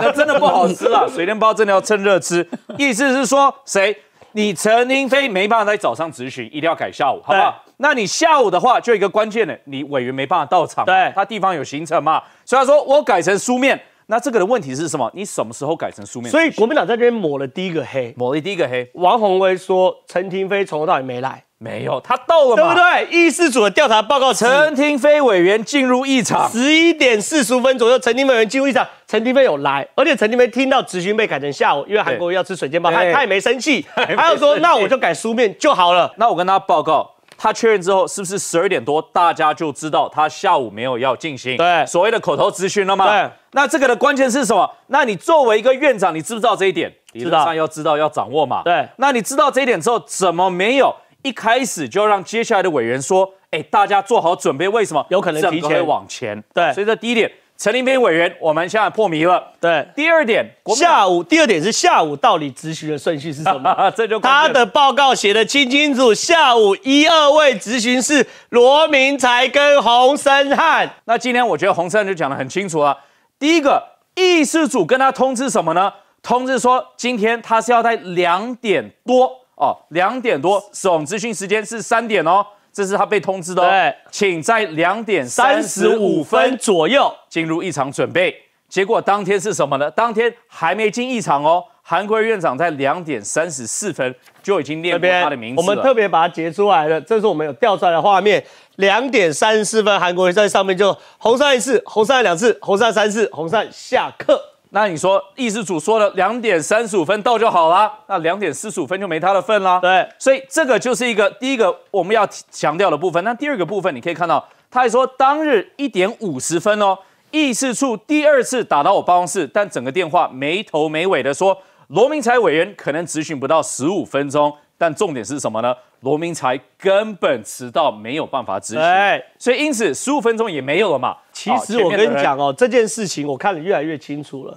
的真的不好吃啦，水煎包真的要趁热吃。 意思是说，谁？你陈亭妃没办法在早上质询，一定要改下午，好不好？那你下午的话，就有一个关键的，你委员没办法到场，对，他地方有行程嘛，所以他说我改成书面。那这个的问题是什么？你什么时候改成书面？所以国民党在这边抹了第一个黑，抹了第一个黑。王宏威说，陈亭妃从头到尾没来。 没有，他到了嘛，对不对？议事组的调查报告，陈亭妃委员进入议场，11点45分左右，陈亭妃委员进入议场，陈亭妃有来，而且陈亭妃听到质询被改成下午，因为韩国瑜要吃水煎包，他也没生气，他就说那我就改书面就好了。那我跟他报告，他确认之后是不是12点多大家就知道他下午没有要进行对所谓的口头质询了吗？对。那这个的关键是什么？那你作为一个院长，你知不知道这一点？理论上要知道要掌握嘛。对。那你知道这一点之后，怎么没有？ 一开始就让接下来的委员说，哎、大家做好准备，为什么？有可能提前往前。对，所以这第一点，陈亭妃委员，我们现在破谜了。对，第二点，下午，第二点是下午到底质询的顺序是什么？这就他的报告写得清清楚，下午1、2位质询是罗明才跟洪申翰。那今天我觉得洪申翰就讲得很清楚了。第一个，议事组跟他通知什么呢？通知说今天他是要在2点多。 哦，2点多，总质询时间是3点哦，这是他被通知的哦。对，请在2点35分左右进入议场准备。结果当天是什么呢？当天还没进议场哦，韩国瑜院长在2点34分就已经念过他的名字了。我们特别把它截出来了，这是我们有调出来的画面。2点34分，韩国瑜在上面就洪申翰1次，洪申翰2次，洪申翰3次，洪申翰下课。 那你说，议事组说了2点35分到就好啦，那2点45分就没他的份啦。对，所以这个就是一个第一个我们要强调的部分。那第二个部分，你可以看到，他还说当日1点50分哦，议事处第2次打到我办公室，但整个电话没头没尾的说，罗明才委员可能质询不到15分钟，但重点是什么呢？罗明才根本迟到，没有办法质询。对，所以因此15分钟也没有了嘛。 其实我跟你讲哦，这件事情我看得越来越清楚了。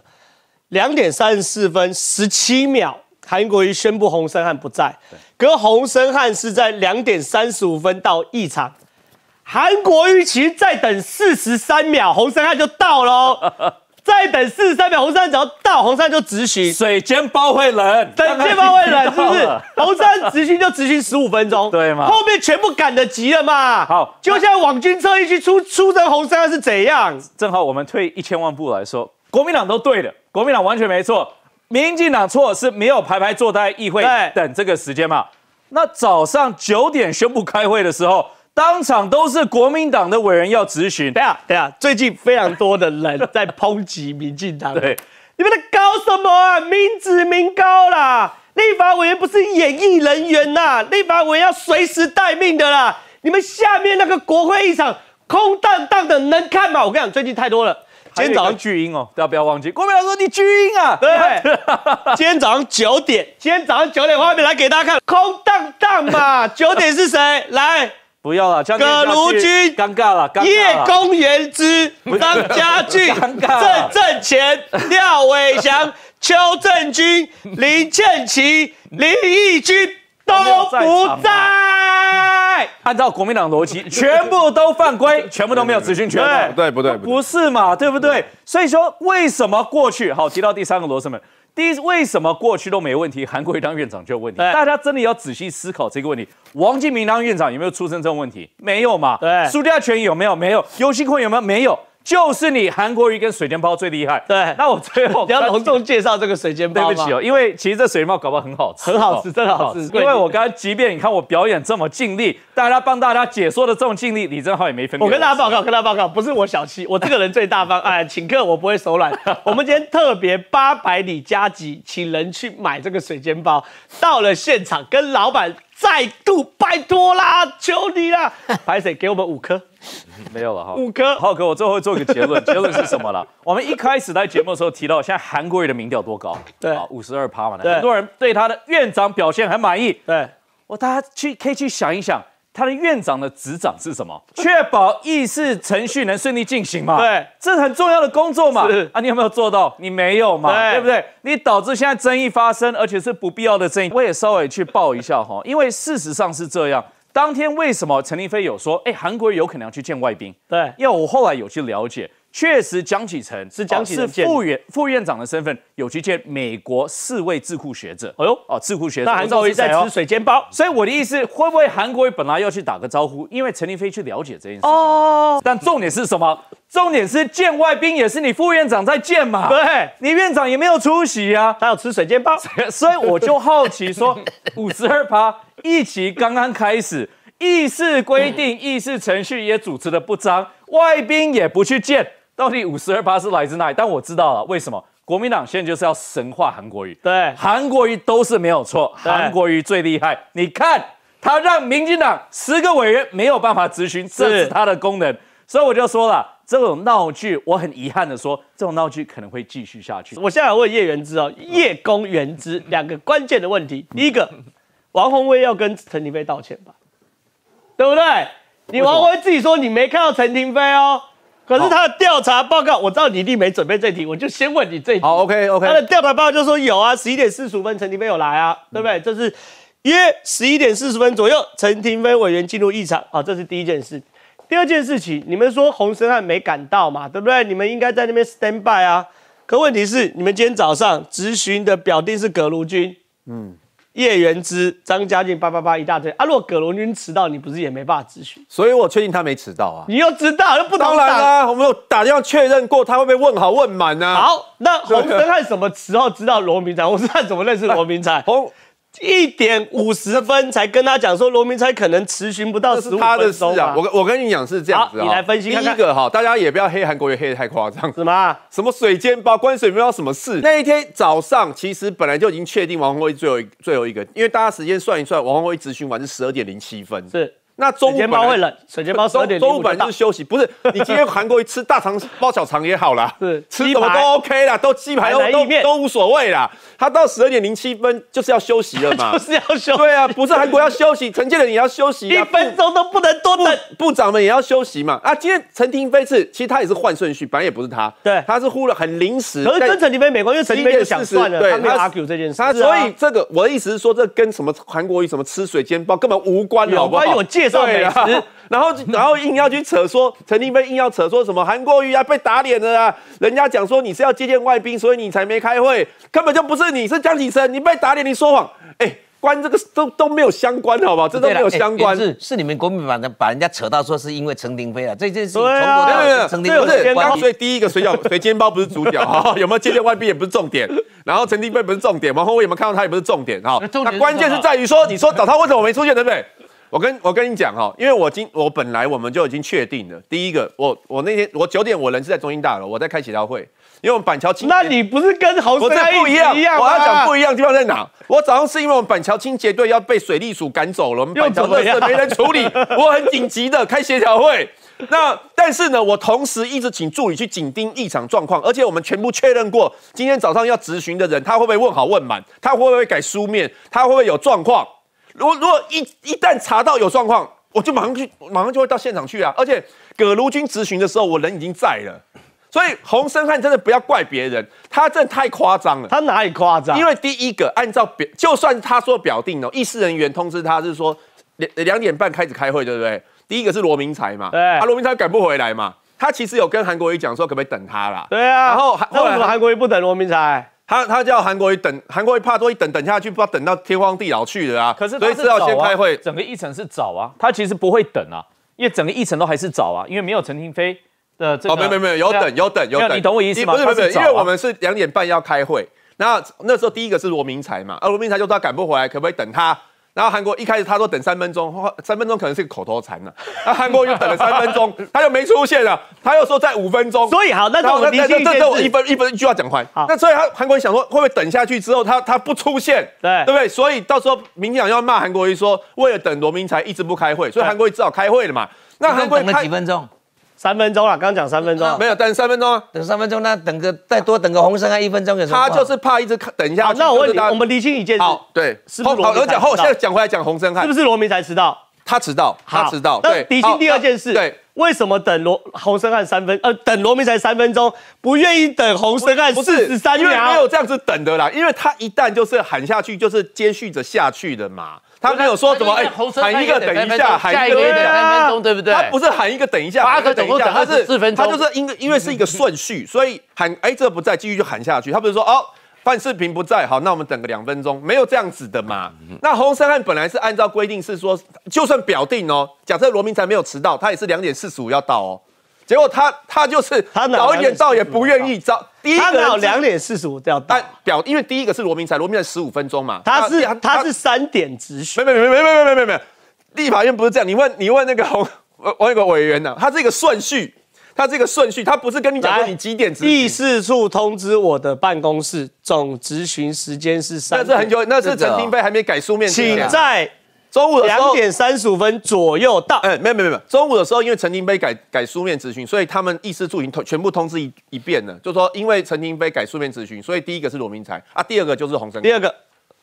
2点34分17秒，韩国瑜宣布洪申翰不在，可洪申翰是在2点35分到议场。韩国瑜其实再等43秒，洪申翰就到了、哦。再等43秒，洪申翰只要到，洪申翰就质询。水煎包会冷，水煎包会冷是不是？洪申翰质询就质询15分钟，对吗？后面全部赶得急了嘛。好，就像网军侧翼去出征洪申翰是怎样？正好我们退1000万步来说，国民党都对的，国民党完全没错，民进党错是没有排排坐在议会等这个时间嘛。那早上9点宣布开会的时候。 当场都是国民党的委员要质询，对啊，最近非常多的人在抨击民进党，对，你们在搞什么啊？民脂民膏啦，立法委员不是演艺人员呐，立法委员要随时待命的啦。你们下面那个国会议场空荡荡的，能看吗？我跟你讲，最近太多了。今天早上巨婴哦，大家不要忘记，国民党说你巨婴啊，对，今天早上九点画面来给大家看，空荡荡嘛，9点是谁来？ 不要了，葛如君尴尬了，叶公源之、张家俊、郑正乾、廖伟翔、邱正军、林建奇、林义君都不在。按照国民党逻辑，全部都犯规，全部都没有质询权。对不对？不是嘛？对不对？所以说，为什么过去好提到第3个罗生门？第一，为什么过去都没问题，韩国瑜当院长就有问题？大家真的要仔细思考这个问题。王金平当院长有没有出生这种问题？没有嘛？对。苏家全有没有？没有。游锡堃有没有？没有。 就是你韩国瑜跟水煎包最厉害。对，那我最后你要隆重介绍这个水煎包。对不起哦，因为其实这水煎包搞不好很好吃，很好吃，真的好吃。因为我刚才即便你看我表演这么尽力，大家帮大家解说的这种尽力，李正皓也没分。我跟大家报告，不是我小气，我这个人最大方。哎，请客我不会手软。我们今天特别800里加急，请人去买这个水煎包。到了现场跟老板再度拜托啦，求你啦，拍谁给我们5颗。 没有了哈，5颗。浩哥，我最后会做一个结论，结论是什么了？我们一开始在节目的时候提到，现在韩国瑜的民调多高？对，52%嘛，很多人对他的院长表现很满意。对，大家可以去想一想，他的院长的职掌是什么？确保议事程序能顺利进行嘛？对，这是很重要的工作嘛？啊，你有没有做到？你没有嘛？ 对， 对不对？你导致现在争议发生，而且是不必要的争议。我也稍微去报一下哈，因为事实上是这样。 当天为什么陈立飞有说，哎，韩国瑜有可能要去见外宾？对，因为我后来有去了解，确实江启臣是副院长的身份有去见美国4位智库学者。哎呦，哦，智库学者，那韩国瑜在吃水煎包，所以我的意思，会不会韩国瑜本来要去打个招呼，因为陈立飞去了解这件事？哦，但重点是什么？ 重点是见外宾也是你副院长在见嘛，对，你院长也没有出席啊，他有吃水煎包，所以我就好奇说，52%疫情刚刚开始，议事规定、议事程序也主持的不彰，外宾也不去见，到底52%是来自哪里？但我知道了，为什么国民党现在就是要神化韩国瑜，对，韩国瑜都是没有错，韩国瑜最厉害，你看他让民进党10个委员没有办法质询，这是他的功能，所以我就说了。 这种闹剧，我很遗憾的说，这种闹剧可能会继续下去。我现在问叶元之哦，叶公元之2个关键的问题。第一个，王宏威要跟陈廷飞道歉吧，对不对？你王宏威自己说你没看到陈廷飞哦，可是他的调查报告，我知道你一定没准备这题，我就先问你这题。好 ，OK。他的调查报告就说有啊，11:40陈廷飞有来啊，对不对？这是约11:40左右，陈廷飞委员进入议场啊，这是第一件事。 第二件事情，你们说洪申翰没赶到嘛，对不对？你们应该在那边 stand by 啊。可问题是，你们今天早上质询的表定是葛如君，叶元之、张家俊888一大堆啊。如果葛如君迟到，你不是也没办法质询？所以我确定他没迟到啊。你又知道，又不同党。当然啦、啊，我们有打电话确认过，他会被问好问满啊。好，那洪申翰什么时候知道罗明才？洪申翰怎么认识罗明才？1:50才跟他讲说，罗明才可能持续不到15分钟。啊，我跟你讲是这样子啊，你来分析看看。第一个哈，大家也不要黑韩国瑜黑得太夸张。什么？什么水煎包？关水煎包什么事？那一天早上其实本来就已经确定王宏威最后一个，因为大家时间算一算，王宏威质询完是12:07。是。 那中午包会冷，水煎包12:05。中午本来就是休息，不是你今天韩国瑜吃大肠包小肠也好啦，吃什么都 OK 啦，都鸡排都无所谓啦。他到12:07就是要休息了嘛，就是要休息。对啊，不是韩国要休息，陈建仁也要休息，1分钟都不能多等。部长们也要休息嘛。啊，今天陈廷飞是，其实他也是换顺序，本来也不是他，对，他是忽然很临时。可是跟陈廷飞没关系，因为陈廷飞就想算了，他没有 argue 这件事。所以这个我的意思是说，这跟什么韩国瑜什么吃水煎包根本无关，好不好？ 介绍美食，然后硬要去扯说陈立芬硬要扯说什么韩国瑜啊被打脸了啊，人家讲说你是要接见外宾，所以你才没开会，根本就不是你是江启臣，你被打脸你说谎，哎，关这个都没有相关，好不好？这都没有相关，是你们国民党把人家扯到说是因为陈廷飞啊，这件事情从头到尾，陈廷飞是关，所以第一个水煎包不是主角哈，有没有接见外宾也不是重点。 然后陈廷飞不是重点，王宏威有没有看到他也不是重点哈。那关键是在于说，你说早上为什么我没出现，对不对？ 我跟你讲哈，因为我本来我们就已经确定了。第一个，我那天我9点我人是在中心大楼，我在开协调会，因为我们板桥清洁。那你不是跟侯生不一样？我要讲不一样的地方在哪？我早上是因为我们板桥清洁队要被水利署赶走了，我们板桥垃圾没人处理，我很紧急的开协调会。 那但是呢，我同时一直请助理去紧盯异常状况，而且我们全部确认过，今天早上要质询的人，他会不会问好问满，他会不会改书面，他会不会有状况？如果一旦查到有状况，我就马上就会到现场去啊！而且葛如君质询的时候，我人已经在了，所以洪申翰真的不要怪别人，他真的太夸张了。他哪里夸张？因为第一个，按照就算他说表定哦，议事人员通知他是说2点半开始开会，对不对？ 第一个是罗明才嘛，对，罗明才赶不回来嘛，他其实有跟韩国瑜讲说可不可以等他啦，对啊，然后为什么韩国瑜不等罗明才？他叫韩国瑜等，韩国瑜怕多一等，等下去不知道等到天荒地老去了啊。可是所以是要先开会，整个议程是早啊，他其实不会等啊，因为整个议程都还是早啊，因为没有陈亭妃的这个。哦，没有，有等，你懂我意思吗？不是，因为我们是2点半要开会，那时候第一个是罗明才嘛，罗明才就说他赶不回来，可不可以等他？ 然后韩国一开始他说等3分钟，3分钟可能是个口头禅了。那韩国又等了3分钟，他又没出现了，他又说再5分钟。所以好，那我们这一句话讲完。那所以他韩国瑜想说，会不会等下去之后他不出现，对不对？所以到时候民进党要骂韩国瑜说，为了等罗明才一直不开会，所以韩国瑜只好开会了嘛。那韩国瑜等了几分钟？3分钟啦，刚刚讲3分钟。没有等3分钟啊，等3分钟，那等个再多等个洪胜汉1分钟有什么？他就是怕一直等一下。那我问你，我们厘清一件事。好，对，是不是罗明才？好，我现在讲回来讲洪胜汉，是不是罗明才迟到？他迟到，他迟到。对，厘清第二件事。对，为什么等洪胜汉等罗明才3分钟，不愿意等洪胜汉43秒？因为没有这样子等的啦，因为他一旦就是喊下去，就是接续着下去的嘛。 他没有说什么哎，喊一个等一下，喊一个等3分钟，对不对？他不是喊一个等一下，8个等一下，他是4分钟，他就是因为是一个顺序，所以喊哎这不在，继续就喊下去。他不是说哦范世平不在，好那我们等个2分钟，没有这样子的嘛。那洪胜汉本来是按照规定是说，就算表定哦，假设罗明才没有迟到，他也是2点45要到哦。 结果他就是早一点到也不愿意早，第一个2点45要到，因为第一个是罗明才，罗明才15分钟嘛，他是3点直选，没，立法院不是这样，你问那个我有个委员呢，他这个顺序。 他这个顺序，他不是跟你讲说你几点执行？议事处通知我的办公室，总执行时间是3。那是很久，那是陈亭妃还没改书面。请在。 中午的时候2点35分左右到。哎，没，中午的时候，因为陈亭妃改书面质询，所以他们议事处已经全部通知一遍了，就说因为陈亭妃改书面质询，所以第一个是罗明才啊，第二个就是洪胜汉。第二个，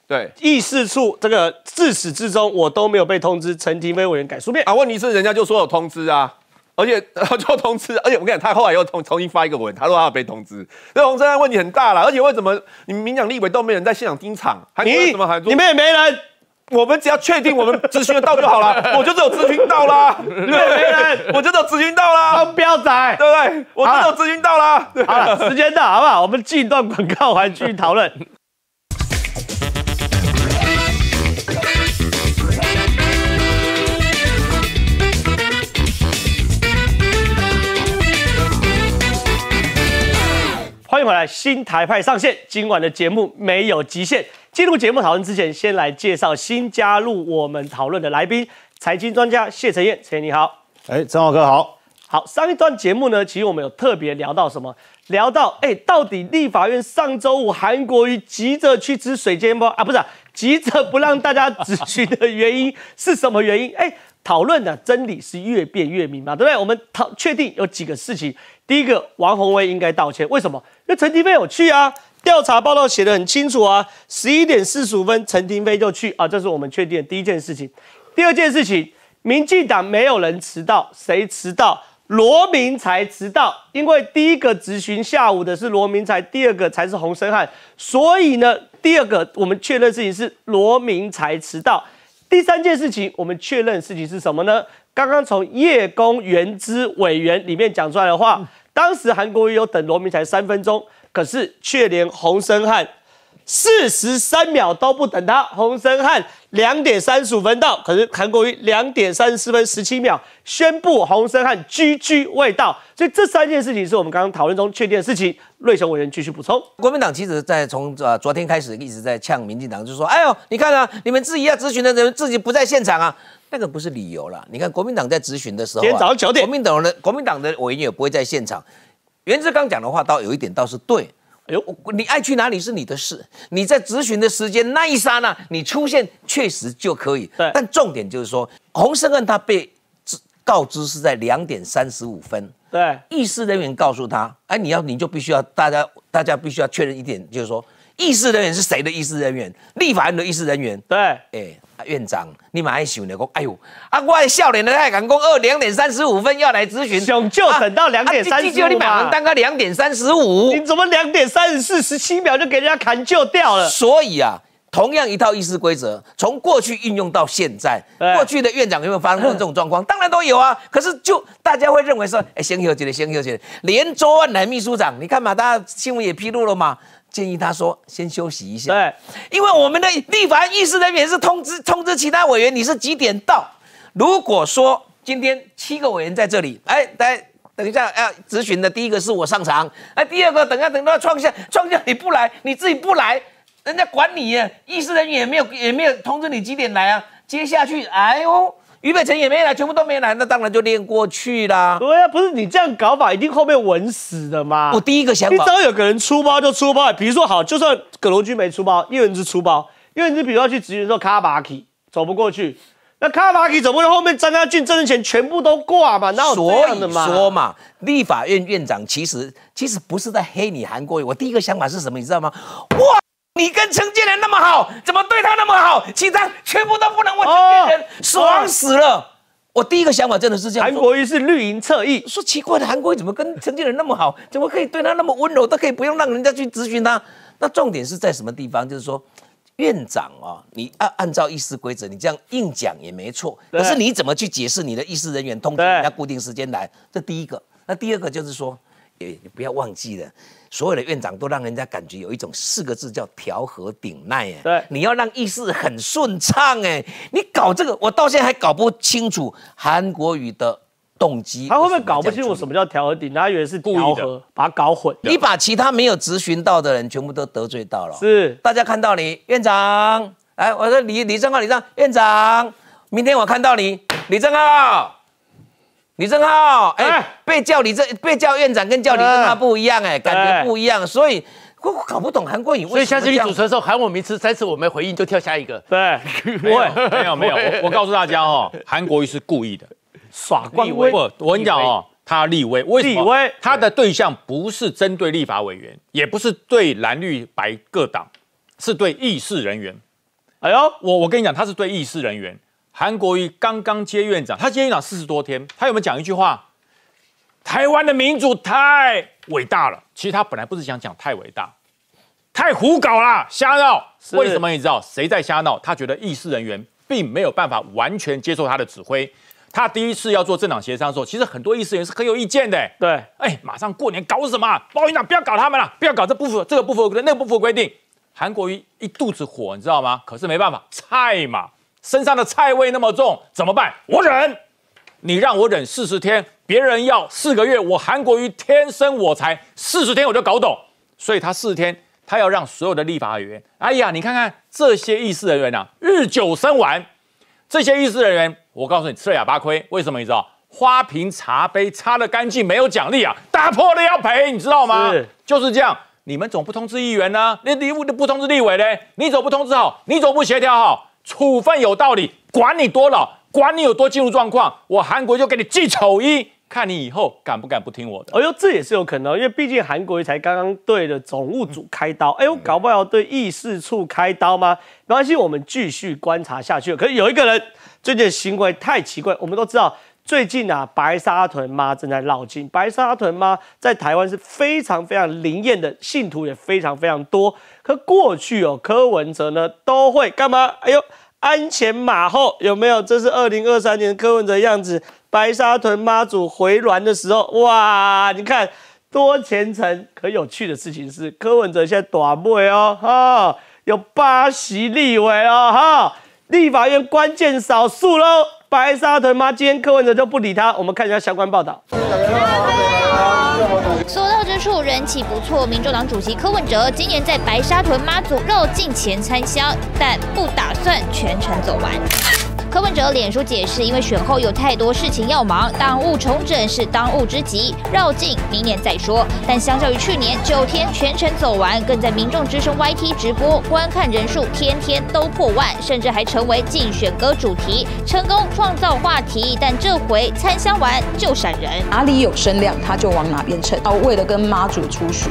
对，议事处这个自始至终我都没有被通知陈亭妃委员改书面啊。问题是人家就说有通知啊，而且就通知，而且我跟你讲，他后来又重新发一个文，他说他有被通知。那洪胜汉问题很大啦，而且为什么你们民进党立委都没人在现场盯场？你们也没人。 我们只要确定我们咨询到就好了，我就只有咨询到啦，对不对？我就只有咨询到啦，双标仔，对不对？我就只有咨询到啦。好了，时间到，好不好？我们进一段广告完继续讨论。欢迎回来，新台派上线。今晚的节目没有极限。 进入节目讨论之前，先来介绍新加入我们讨论的来宾，财经专家谢晨彥，晨彥你好。哎，正皓哥好。好，上一段节目呢，其实我们有特别聊到什么？聊到到底立法院上周五韩国瑜急着去吃水煎包啊，不是、啊，急着不让大家质询的原因是什么原因？讨论呢，真理是越辩越明嘛，对不对？我们确定有几个事情，第一个，王宏威应该道歉，为什么？因为陈亭妃有去啊。 调查报道写得很清楚啊，11点45分陈亭妃就去啊，这是我们确定的第一件事情。第二件事情，民进党没有人迟到，谁迟到？罗明才迟到，因为第一个质询下午的是罗明才，第二个才是洪胜汉，所以呢，第二个我们确认事情是罗明才迟到。第三件事情，我们确认事情是什么呢？刚刚从叶公原之委员里面讲出来的话，当时韩国瑜有等罗明才3分钟。 可是却连洪胜汉43秒都不等他，洪胜汉2点35分到，可是韩国瑜2点34分17秒宣布洪胜汉GG未到，所以这3件事情是我们刚刚讨论中确定的事情。瑞雄委员继续补充，国民党其实在从昨天开始一直在呛民进党，就说哎呦，你看啊，你们自己要咨询的人自己不在现场啊。 那个不是理由啦，你看国民党在质询的时候、啊，今天早上9点，国民党的委员也不会在现场。袁志刚讲的话倒有一点倒是对，哎呦，你爱去哪里是你的事，你在质询的时间那一刹那你出现确实就可以。但重点就是说，洪胜汉他被告知是在2点35分，对，议事人员告诉他，哎，你就必须要大家必须要确认一点，就是说。 议事人员是谁的议事人员？立法院的议事人员。对，院长，你蛮爱想的，讲，哎呦，啊，我的少年的太敢讲，2点35分要来咨询，想就等到2点35。就你买完单个2点35，你怎么2点3417秒就给人家砍就掉了？所以啊，同样一套议事规则，从过去运用到现在，过去的院长有没有发生过这种状况？当然都有啊。可是就大家会认为说，哎，先有几个，先有几个。连周恩来秘书长，你看嘛，大家新闻也披露了嘛，建议他说先休息一下。对，因为我们的立法议事人员是通知其他委员，你是几点到？如果说今天7个委员在这里，哎，大家。 等一下，要咨询的第一个是我上场，哎，第二个等到创下你不来，你自己不来，人家管你耶，议事人员也没有通知你几点来啊。接下去，哎呦，俞北辰也没来，全部都没来，那当然就练过去啦。对啊，不是你这样搞法，一定后面稳死的嘛。我第一个想法，你只要有个人出包就出包，比如说好，就算葛荣钧没出包，叶元之出包，叶元之比如说去质询的时候，卡巴基走不过去。 那卡巴基怎么会后面张家俊、郑成全全部都挂嘛？哪有这样的嘛？所以说嘛，立法院院长其实不是在黑你韩国瑜。我第一个想法是什么，你知道吗？哇，你跟陈建仁那么好，怎么对他那么好？其他全部都不能问陈建仁，爽死了！我第一个想法真的是这样。韩国瑜是绿营侧翼，说奇怪的，韩国瑜怎么跟陈建仁那么好？怎么可以对他那么温柔？都可以不用让人家去咨询他？那重点是在什么地方？就是说。 院长啊，你按照议事规则，你这样硬讲也没错。可是你怎么去解释你的议事人员通知人家固定时间来？这第一个。那第二个就是说，也不要忘记了，所有的院长都让人家感觉有一种4个字叫调和顶耐。对，你要让议事很顺畅。哎，你搞这个，我到现在还搞不清楚韩国瑜的动机。他会不会搞不清楚什么叫调和顶耐？他以为是故意的，把它搞混。你把其他没有质询到的人全部都得罪到了。是，大家看到你院长，来，我说李正皓院长，明天我看到你李正皓，哎，被叫院长跟叫李正皓不一样，哎，感觉不一样，所以我搞不懂韩国瑜。所以下次你主持的时候喊我名字3次我没回应就跳下一个。对，没有，我告诉大家哦，韩国瑜是故意的。 耍官威，我跟你讲哦，他立威，为什么？他的对象不是针对立法委员，也不是对蓝绿白各党，是对议事人员。哎呦，我跟你讲，他是对议事人员。韩国瑜刚刚接院长，他接院长40多天，他有没有讲一句话？台湾的民主太伟大了。其实他本来不是想讲太伟大，太胡搞啦，瞎闹。为什么你知道谁在瞎闹？他觉得议事人员并没有办法完全接受他的指挥。 他第一次要做政党协商的时候，其实很多议事人是很有意见的。对，哎，马上过年搞什么、啊？包院长不要搞他们了，不要搞这个不符规定。韩国瑜一肚子火，你知道吗？可是没办法，菜嘛，身上的菜味那么重，怎么办？我忍，你让我忍40天，别人要4个月，我韩国瑜天生我才40天我就搞懂。所以他40天，他要让所有的立法委员，哎呀，你看看这些议事人员啊，日久生晚。 这些议事人员，我告诉你吃了哑巴亏，为什么你知道？花瓶茶杯擦得干净没有奖励啊，打破了要赔，你知道吗？是就是这样。你们总不通知议员呢、啊？你不通知立委呢？你总不通知好，你总不协调好，处分有道理，管你多老，管你有多进入状况，我韩国就给你记丑一，看你以后敢不敢不听我的。哎呦，这也是有可能，因为毕竟韩国瑜才刚刚对着总务组开刀，哎呦，搞不好对议事处开刀吗？ 没关系，我们继续观察下去。可是有一个人最近的行为太奇怪，我们都知道，最近啊，白沙屯妈正在绕境。白沙屯妈在台湾是非常非常灵验的，信徒也非常非常多。可过去哦，柯文哲呢都会干嘛？哎呦，鞍前马后，有没有？这是2023年柯文哲的样子。白沙屯妈祖回銮的时候，哇，你看多虔诚。可有趣的事情是，柯文哲现在大妹哦，哈。 有8席立委哦，哈，立法院关键少数喽。白沙屯妈今天柯文哲就不理他，我们看一下相关报道。所到之处人气不错，民众党主席柯文哲今年在白沙屯妈祖绕境前参香，但不打算全程走完。 柯文哲脸书解释，因为选后有太多事情要忙，党务重整是当务之急，绕境明年再说。但相较于去年9天全程走完，更在民众之声 YT 直播，观看人数天天都破万，甚至还成为竞选歌主题，成功创造话题。但这回参香完就闪人，哪里有声量他就往哪边蹭。为了跟妈祖出巡。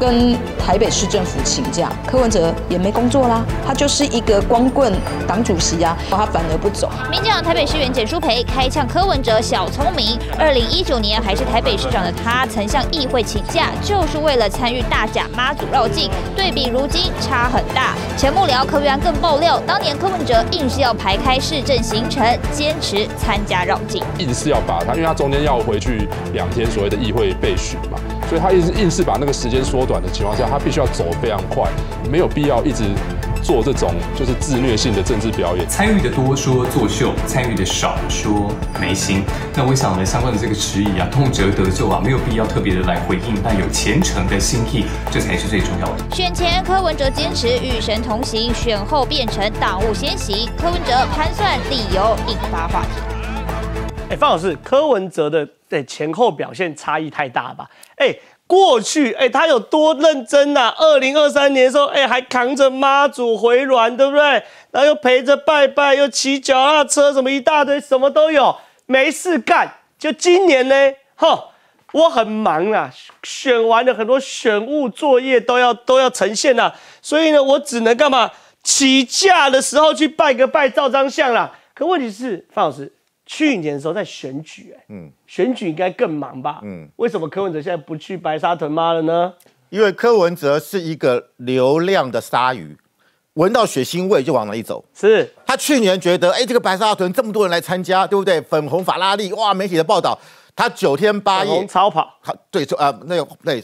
跟台北市政府请假，柯文哲也没工作啦，他就是一个光棍党主席啊，他反而不走。民进党台北市议员简书培开呛柯文哲小聪明。2019年还是台北市长的他，曾向议会请假，就是为了参与大甲妈祖绕境，对比如今差很大。前幕僚柯文哲更爆料，当年柯文哲硬是要排开市政行程，坚持参加绕境，硬是要把他，因为他中间要回去2天所谓的议会备询嘛。 所以他硬是把那个时间缩短的情况下，他必须要走非常快，没有必要一直做这种就是自虐性的政治表演。参与的多说作秀，参与的少说没心。那我想呢，相关的这个迟疑啊、痛责得咎啊，没有必要特别的来回应。但有虔诚的心意，这才是最重要的。选前柯文哲坚持与神同行，选后变成党务先行。柯文哲盘算理由，引发话题。 方老师，柯文哲的前后表现差异太大吧？过去他有多认真呐、啊？2023年的时候，还扛着妈祖回銮，对不对？然后又陪着拜拜，又骑脚踏车，什么一大堆，什么都有，没事干。就今年呢，我很忙啊，选完了很多选务作业都要呈现啊，所以呢，我只能干嘛？起假的时候去拜照张相啦。可问题是，方老师。 去年的时候在选举，选举应该更忙吧？为什么柯文哲现在不去白沙屯妈了呢？因为柯文哲是一个流量的鲨鱼，闻到血腥味就往哪里走。是他去年觉得，这个白沙屯这么多人来参加，对不对？粉红法拉利，哇，媒体的报道，他9天8夜粉红超跑，对，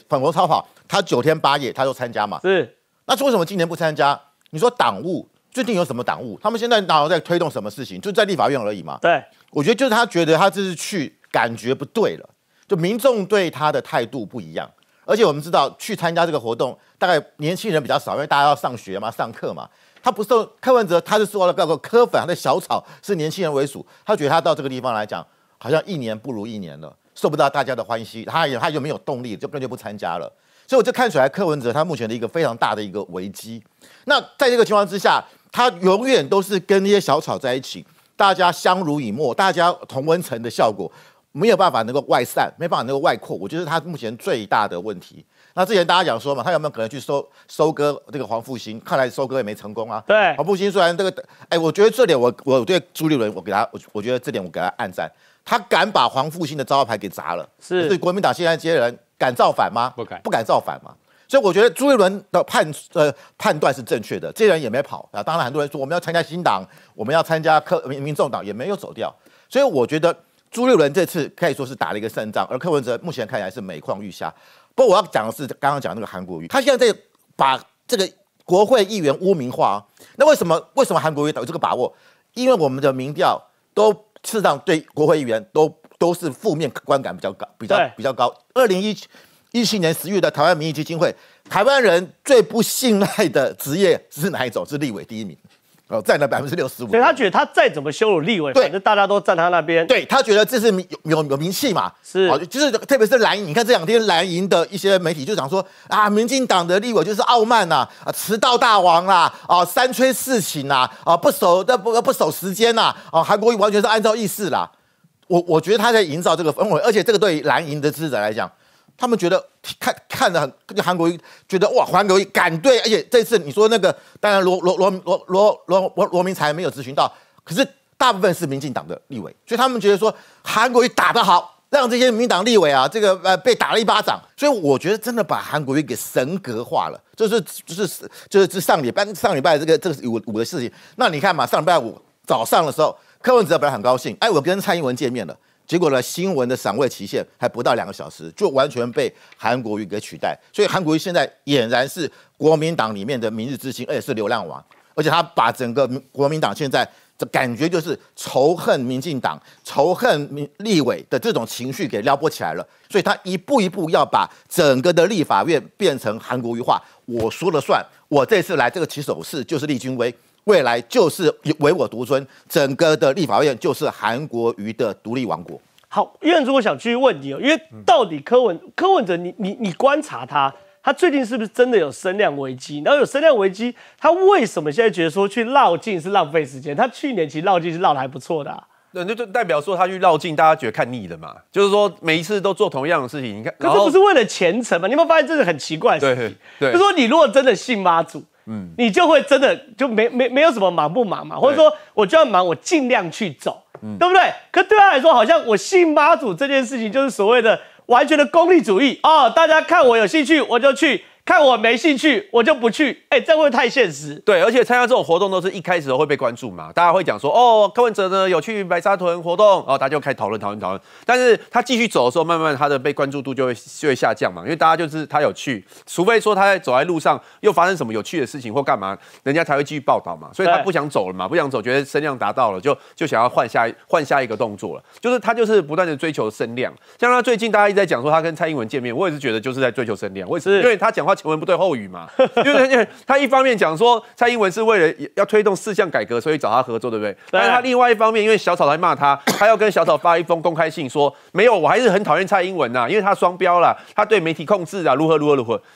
粉红超跑，他9天8夜他都参加嘛。是，那是为什么今年不参加？你说党务。 最近有什么党务？他们现在哪有在推动什么事情？就在立法院而已嘛。对，我觉得就是他觉得他这次去感觉不对了，就民众对他的态度不一样。而且我们知道去参加这个活动，大概年轻人比较少，因为大家要上学嘛、上课嘛。他不受柯文哲，他是受到柯粉他的小草是年轻人为主，他觉得他到这个地方来讲，好像一年不如一年了，受不到大家的欢喜，他就没有动力，就根本就不参加了。所以我就看出来柯文哲他目前的一个非常大的一个危机。那在这个情况之下。 他永远都是跟那些小草在一起，大家相濡以沫，大家同温层的效果没有办法能够外散，没办法能够外扩，我觉得他目前最大的问题。那之前大家讲说嘛，他有没有可能去收割这个黄复兴？看来收割也没成功啊。对，黄复兴虽然这个，我觉得这点我对朱立伦，我觉得这点我给他按赞，他敢把黄复兴的招牌给砸了。是，对国民党现在这些人敢造反吗？不敢，不敢造反嘛。 所以我觉得朱立伦的判断是正确的，这些人也没跑啊。当然，很多人说我们要参加新党，我们要参加民众党，也没有走掉。所以我觉得朱立伦这次可以说是打了一个胜仗，而柯文哲目前看起来是每况愈下。不过我要讲的是刚刚讲那个韩国瑜，他现在在把这个国会议员污名化。那为什么韩国瑜有这个把握？因为我们的民调都事实上对国会议员都是负面观感比较高。2017年10月的台湾民意基金会，台湾人最不信赖的职业是哪一种？是立委第1名，占了65%。所以他觉得他再怎么羞辱立委，反正大家都站他那边。对他觉得这是有名气嘛，是就是特别是蓝营，你看这2天蓝营的一些媒体就讲说啊，民进党的立委就是傲慢呐、啊，迟到大王啦、啊，三催四请啦、啊，不守时间呐、啊，韩国瑜完全是按照意思啦。我觉得他在营造这个氛围，而且这个对蓝营的支持者来讲。 他们觉得看得很韩国瑜，觉得哇，韩国瑜敢对，而且这次你说那个，当然罗明才没有咨询到，可是大部分是民进党的立委，所以他们觉得说韩国瑜打得好，让这些民党立委啊，这个被打了1巴掌，所以我觉得真的把韩国瑜给神格化了，就是上礼拜这个5的事情，那你看嘛，上礼拜5早上的时候，柯文哲本来很高兴，我跟蔡英文见面了。 结果呢？新闻的赏味期限还不到2个小时，就完全被韩国瑜给取代。所以韩国瑜现在俨然是国民党里面的明日之星，而且是流浪王。而且他把整个国民党现在的感觉就是仇恨民进党、仇恨立委的这种情绪给撩拨起来了。所以他一步一步要把整个的立法院变成韩国瑜化，我说了算。我这次来这个起手式就是立军威。 未来就是唯我独尊，整个的立法院就是韩国瑜的独立王国。好，院长，我想继续问你哦，因为到底柯文哲，你观察他最近是不是真的有声量危机？然后有声量危机，他为什么现在觉得说去绕境是浪费时间？他去年其实绕境是绕得还不错的、啊。就代表说他去绕境，大家觉得看腻了嘛？就是说每一次都做同样的事情，你看，可是不是为了虔诚嘛？你有没有发现这是很奇怪的事情？对，就是说你如果真的信妈祖，嗯，你就会真的就没有什么忙不忙嘛，或者说我就要忙，我尽量去走，嗯、对不对？可对他来说，好像我信妈祖这件事情就是所谓的完全的功利主义哦，大家看我有兴趣我就去。 看我没兴趣，我就不去。哎、欸，这会不会太现实？对，而且参加这种活动都是一开始都会被关注嘛，大家会讲说，哦，柯文哲呢有去白沙屯活动，哦，大家就开始讨论。但是他继续走的时候，慢慢他的被关注度就会下降嘛，因为大家就是他有去，除非说他在走在路上又发生什么有趣的事情或干嘛，人家才会继续报道嘛。所以他不想走了嘛，不想走，觉得声量达到了，就想要换下一个动作了。就是他就是不断的追求声量，像他最近大家一直在讲说他跟蔡英文见面，我也是觉得就是在追求声量，我也是因为他讲话。 前文不对后语嘛，因为他一方面讲说蔡英文是为了要推动4项改革，所以找他合作，对不对？但是他另外一方面，因为小草在骂他，他要跟小草发一封公开信说，没有，我还是很讨厌蔡英文呐，因为他双标啦，他对媒体控制啊，如何。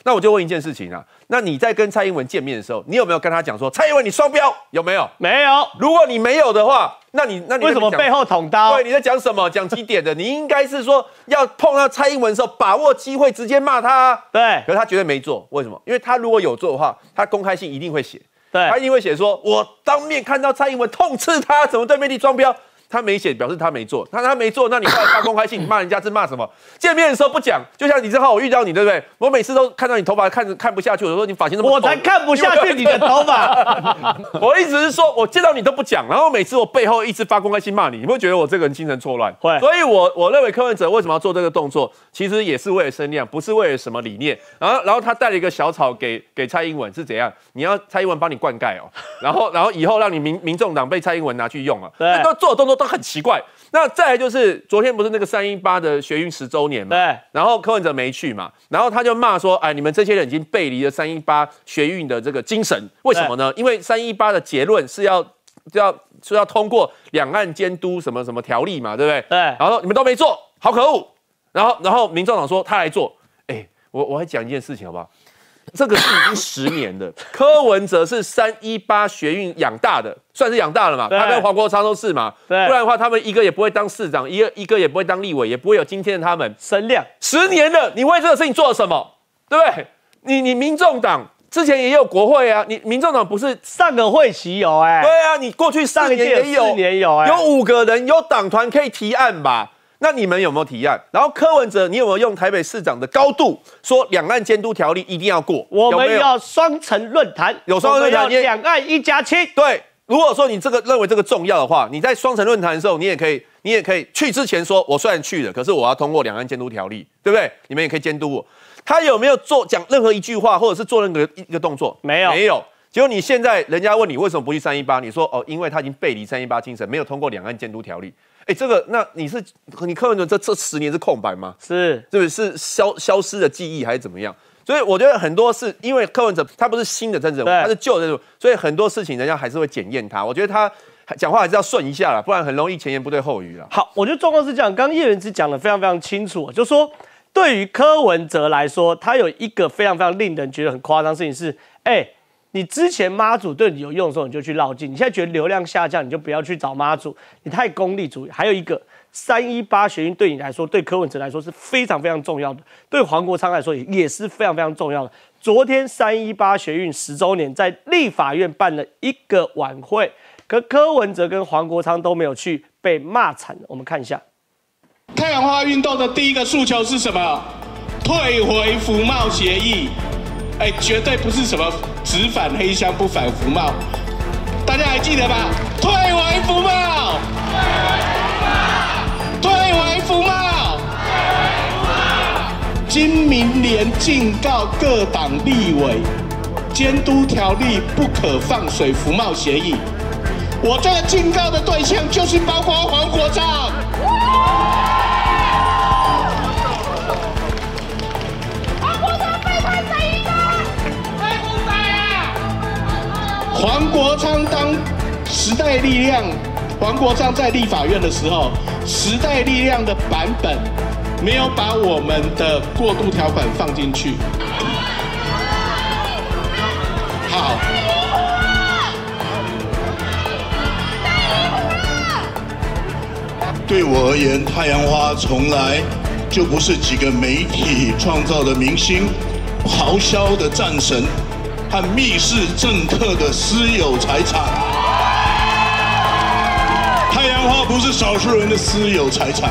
那我就问一件事情啊，那你在跟蔡英文见面的时候，你有没有跟他讲说蔡英文你双标有没有？没有。如果你没有的话，那你为什么背后捅刀？对，你在讲什么？讲几点的？你应该是说要碰到蔡英文的时候，把握机会直接骂他、啊。对，可是他绝对没做。 为什么？因为他如果有做的话，他公开信一定会写，对，他一定会写说，我当面看到蔡英文痛斥他，怎么对媒体双标，他没写，表示他没做。他没做，那你发公开信，你骂人家是骂什么？见面的时候不讲，就像李正皓，我遇到你，对不对？我每次都看到你头发看不下去，我说你发型怎么？我才看不下去你的头发。我一直是说，我见到你都不讲，然后每次我背后一直发公开信骂你，你会觉得我这个人精神错乱。会，所以我认为柯文哲为什么要做这个动作，其实也是为了声量，不是为了什么理念。然后他带了一个小草给蔡英文是怎样？你要蔡英文帮你灌溉哦，然后以后让你民众党被蔡英文拿去用啊，那都做动作。 都很奇怪。那再来就是昨天不是那个318的学运10周年嘛？对。然后柯文哲没去嘛，然后他就骂说：“哎，你们这些人已经背离了318学运的这个精神，为什么呢？因为318的结论是要通过两岸监督什么什么条例嘛，对不对？对。然后你们都没做好，可恶。然后民众党说他来做。哎，我还讲一件事情好不好？这个是已经10年了，柯文哲是318学运养大的。” 算是养大了嘛，他跟黄国昌都是嘛，不然的话他们一个也不会当市长，一个也不会当立委，也不会有今天的他们声量。10年了，你为这个事情做了什么？对不对？你民众党之前也有国会啊，你民众党不是上个会期有哎、欸？对啊，你过去4年有哎、欸，有5个人有党团可以提案吧？那你们有没有提案？然后柯文哲，你有没有用台北市长的高度说两岸监督条例一定要过？我们要双城论坛，有双城论坛，两岸1+7。对。 如果说你这个认为这个重要的话，你在双城论坛的时候，你也可以去之前说，我虽然去了，可是我要通过两岸监督条例，对不对？你们也可以监督我。他有没有讲任何一句话，或者是做任何一个动作？没有。结果你现在人家问你为什么不去318，你说哦，因为他已经背离318精神，没有通过两岸监督条例。哎，这个那你柯文哲这10年是空白吗？是，对不对？是消失的记忆还是怎么样？ 所以我觉得很多事，因为柯文哲他不是新的政治人物，他是旧的政治人物，所以很多事情人家还是会检验他。我觉得他讲话还是要顺一下啦，不然很容易前言不对后语啦。好，我觉得状况是这样，刚刚叶元之讲的非常非常清楚，就说对于柯文哲来说，他有一个非常非常令人觉得很夸张的事情是，你之前妈祖对你有用的时候，你就去绕境；你现在觉得流量下降，你就不要去找妈祖，你太功利主义。还有一个。 318学运对你来说，对柯文哲来说是非常非常重要的，对黄国昌来说也是非常非常重要的。昨天318学运10周年在立法院办了一个晚会，可柯文哲跟黄国昌都没有去，被骂惨了。我们看一下，太阳花运动的第一个诉求是什么？退回服贸协议。哎，绝对不是什么只反黑箱不反服贸，大家还记得吧？退回服贸。 今明联警告各党立委，监督条例不可放水服贸协议。我这个警告的对象就是包括黄国昌。黄国昌被判318，被误导啊！黄国昌当时代力量，黄国昌在立法院的时候，时代力量的版本。 没有把我们的过渡条款放进去。好，对我而言，太阳花从来就不是几个媒体创造的明星、咆哮的战神和密室政客的私有财产。太阳花不是少数人的私有财产，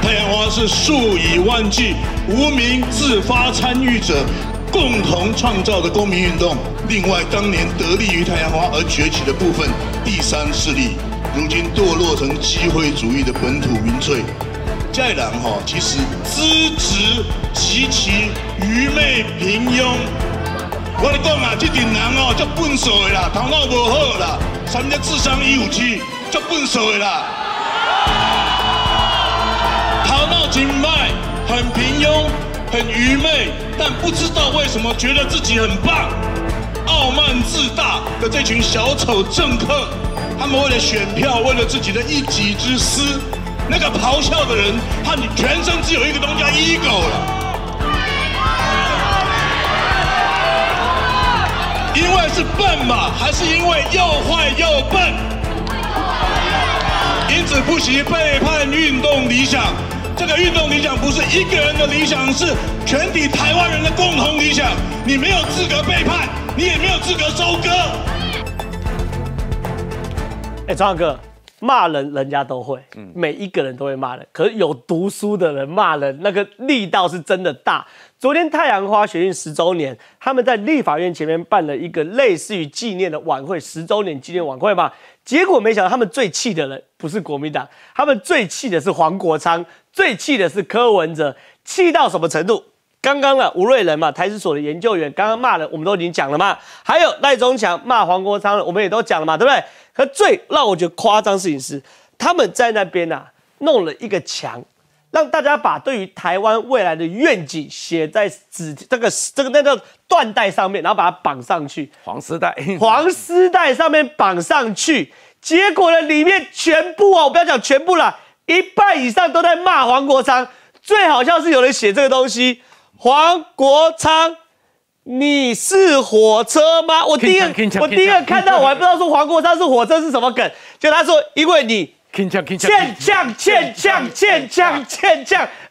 太阳花是数以万计无名自发参与者共同创造的公民运动。另外，当年得利于太阳花而崛起的部分第三势力，如今堕落成机会主义的本土民粹。再然哈，其实资质极其愚昧平庸。我咧讲啊，这群人哦，足笨手的啦，头脑无好啦，什么叫智商157，足笨手的啦，头脑真歹，很平庸，很愚昧，但不知道为什么觉得自己很棒。傲慢自大的这群小丑政客，他们为了选票，为了自己的一己之私，那个咆哮的人，他你全身只有一个东西叫 ego 了。因为是笨嘛，还是因为又坏又笨，因此不惜背叛运动理想。这个运动理想不是一个人的理想，是全体台湾人的共同理想。你没有资格背叛，你也没有资格收割。哎，张大哥，骂人人家都会，每一个人都会骂人。可是有读书的人骂人，那个力道是真的大。昨天太阳花学运10周年，他们在立法院前面办了一个类似于纪念的晚会，10周年纪念晚会嘛。结果没想到，他们最气的人不是国民党，他们最气的是黄国昌。最气的是柯文哲，气到什么程度？刚刚了吴瑞仁嘛，台史所的研究员，刚刚骂人，我们都已经讲了嘛。还有赖中强骂黄国昌了，我们也都讲了嘛，对不对？可最让我觉得夸张的事情是，他们在那边啊弄了一个墙，让大家把对于台湾未来的愿景写在那个缎带上面，然后把它绑上去，黄丝带上面绑上去。结果呢，里面全部啊，我不要讲全部啦。一半以上都在骂黄国昌，最好像是有人写这个东西。黄国昌，你是火车吗？我第一个看到，我还不知道说黄国昌是火车是什么梗，就他说因为你欠呛，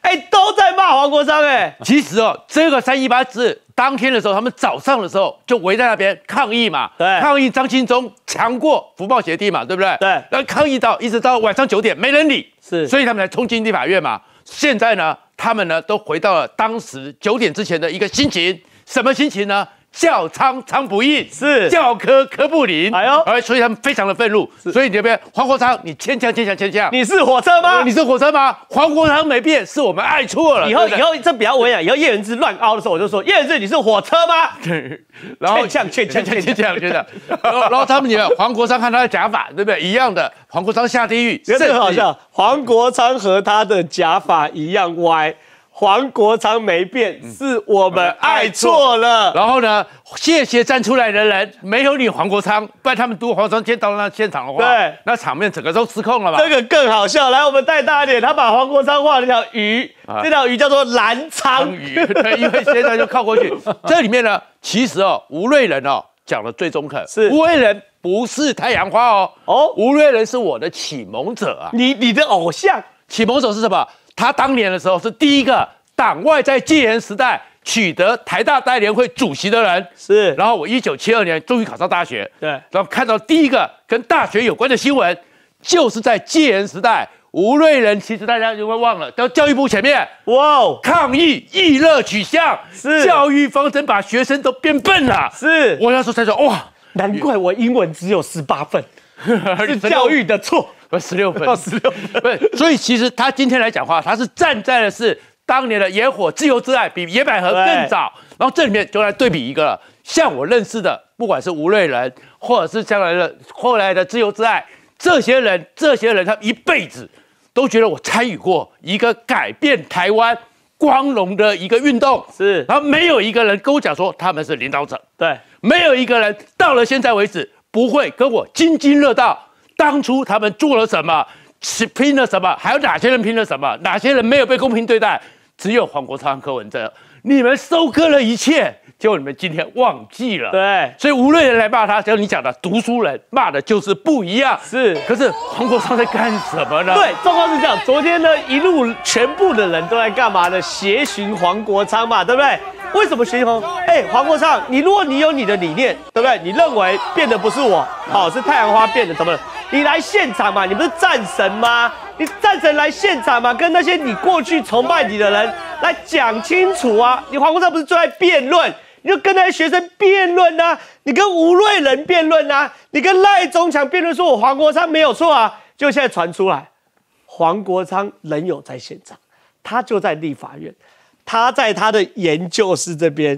哎，都在骂黄国昌哎。其实哦，这个318是当天的时候，他们早上的时候就围在那边抗议嘛，对，抗议张庆忠强过服贸协定嘛，对不对？对，然后抗议到一直到晚上9点，没人理。是，所以他们才冲进立法院嘛。现在呢，他们呢都回到了当时9点之前的一个心情，什么心情呢？教娼娼不义，是教科科不灵，哎呦，而所以他们非常的愤怒。所以你这边黄国昌，你欠呛，你是火车吗？你是火车吗？黄国昌没变，是我们爱错了。以后这不要我讲，以后叶元之乱凹的时候，我就说叶元之，你是火车吗？然后欠呛，然后他们你看黄国昌看他的假发，对不对？一样的，黄国昌下地狱，这个好像黄国昌和他的假发一样歪。黄国昌没变，是我们爱错了。然后呢，谢谢站出来的人，没有你黄国昌，不然他们读黄国昌先到那现场的话，对，那场面整个都失控了吧？这个更好笑，来，我们带大一点，他把黄国昌画了一条鱼，这条鱼叫做蓝鲳鱼，对，因为现在就靠过去。这里面呢，其实哦，吴瑞仁哦讲的最中肯，是吴瑞仁。不是太阳花哦，吴瑞仁是我的启蒙者啊，你的偶像，启蒙者是什么？他当年的时候是第一个党外在戒严时代取得台大代联会主席的人，是。然后我1972年终于考上大学，对。然后看到第一个跟大学有关的新闻，就是在戒严时代，吴瑞仁其实大家就会忘了，到教育部前面，哇，抗议议乐取向，是教育方针把学生都变笨了，是。我那时候才说，哇，难怪我英文只有18分，是教育的错。16分，16分。所以其实他今天来讲话，他是站在的是当年的野火自由之爱，比野百合更早。然后这里面就来对比一个了，像我认识的，不管是吴瑞仁，或者是将来的后来的自由之爱，这些人，他一辈子都觉得我参与过一个改变台湾光荣的一个运动，是。然后没有一个人跟我讲说他们是领导者，对，没有一个人到了现在为止不会跟我津津乐道。当初他们做了什么，拼了什么，还有哪些人拼了什么，哪些人没有被公平对待？只有黄国昌、柯文哲，你们收割了一切，结果你们今天忘记了。对，所以无论人来骂他，只要你讲的读书人骂的就是不一样。是，可是黄国昌在干什么呢？对，状况是这样。昨天呢，一路全部的人都在干嘛呢？协寻黄国昌嘛，对不对？为什么协寻黄？黄国昌，你如果你有你的理念，对不对？你认为变的不是我，好、是太阳花变的，怎么了？你来现场嘛，你不是战神吗？你战神来现场嘛，跟那些你过去崇拜你的人来讲清楚啊！你黄国昌不是最爱辩论，你就跟那些学生辩论啊，你跟吴瑞仁辩论啊，你跟赖中强辩论，说我黄国昌没有错啊！就现在传出来，黄国昌人有在现场，他就在立法院，他在他的研究室这边。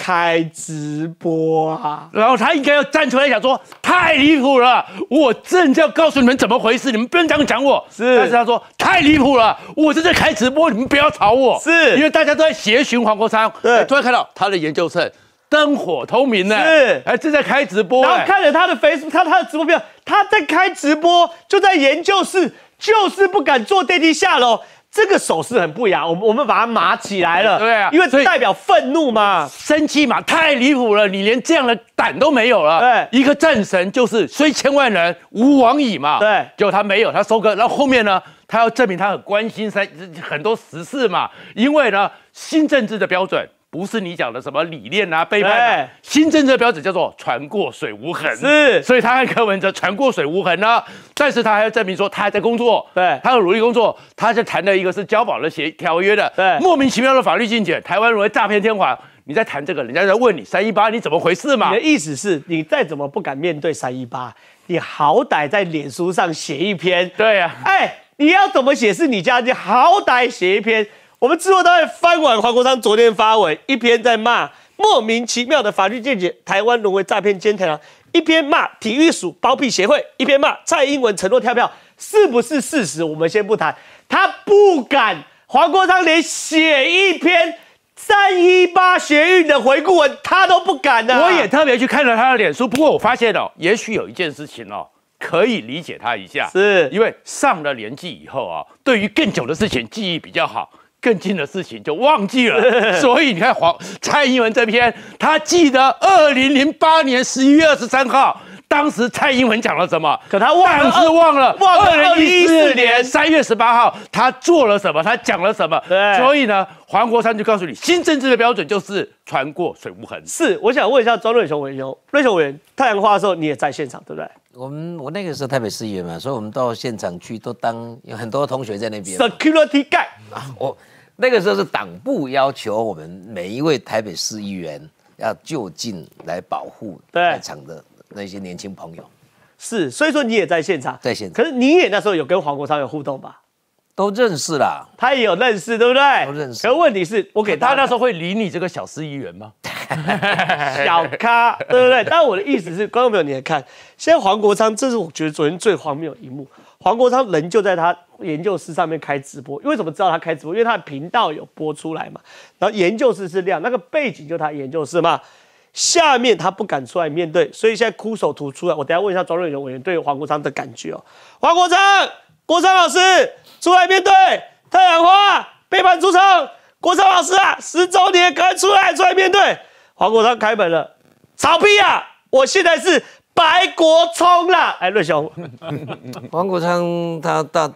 开直播啊！然后他应该要站出来讲说太离谱了，我正要告诉你们怎么回事，你们不能这样讲我。是，但是他说太离谱了，我正在开直播，你们不要吵我。是，因为大家都在协寻黄国昌。对，突然看到他的研究室灯火通明呢。是，哎，正在开直播。然后看了他的 Facebook， 他的直播表，他在开直播，就在研究室，就是不敢坐电梯下楼。 这个手势很不雅，我们把它码起来了，对啊，因为代表愤怒嘛，生气嘛，太离谱了，你连这样的胆都没有了。对，一个战神就是虽千万人吾往矣嘛。对，结果他没有，他收割。然后后面呢，他要证明他很关心很多时事嘛，因为呢，新政治的标准不是你讲的什么理念啊、背叛啊，新政治的标准叫做船过水无痕。是，所以他和柯文哲船过水无痕呢、啊。 但是他还要证明说他还在工作，对，他有努力工作，他就谈了一个是交保的条约的，对，莫名其妙的法律禁检，台湾沦为诈骗天堂。你在谈这个，人家在问你318你怎么回事嘛？你的意思是你再怎么不敢面对318，你好歹在脸书上写一篇，对呀、啊，你要怎么写是你家，你好歹写一篇。我们制作单位翻完黄国昌昨天发文，一篇在骂莫名其妙的法律禁检，台湾沦为诈骗天堂。 一边骂体育署包庇协会，一边骂蔡英文承诺跳票，是不是事实？我们先不谈。他不敢，黄国昌连写一篇318学运的回顾文，他都不敢呢、啊。我也特别去看了他的脸书，不过我发现哦，也许有一件事情哦，可以理解他一下，是因为上了年纪以后啊，对于更久的事情记忆比较好。 更近的事情就忘记了，所以你看蔡英文这篇，他记得2008年11月23号，当时蔡英文讲了什么？可他忘了2014年3月18号他做了什么，他讲了什么？所以呢，黄国昌就告诉你，新政治的标准就是船过水无痕。是，我想问一下庄瑞雄委员，瑞雄委员，太阳花的时候你也在现场，对不对？ 我那个时候台北市议员嘛，所以我们到现场去都当有很多同学在那边。Security guy 啊，我那个时候是党部要求我们每一位台北市议员要就近来保护在场的那些年轻朋友。是，所以说你也在现场，在现场。可是你也那时候有跟黄国昌有互动吧？都认识啦，他也有认识，对不对？都认识。可是问题是，我给他那时候会理你这个小市议员吗？小咖，对不对？但我的意思是，观众朋友，你来看，现在黄国昌，这是我觉得昨天最荒谬的一幕。黄国昌人就在他研究室上面开直播，因为怎么知道他开直播？因为他的频道有播出来嘛。然后研究室是亮，那个背景就是他研究室嘛。下面他不敢出来面对，所以现在枯手图出来。我等一下问一下庄瑞雄委员对黄国昌的感觉哦。黄国昌，国昌老师出来面对，太阳花背叛出场，国昌老师啊，10周年赶快出来面对。 黄国昌开门了，草屁啊！我现在是白国聪啦！哎，瑞雄，黄国昌他到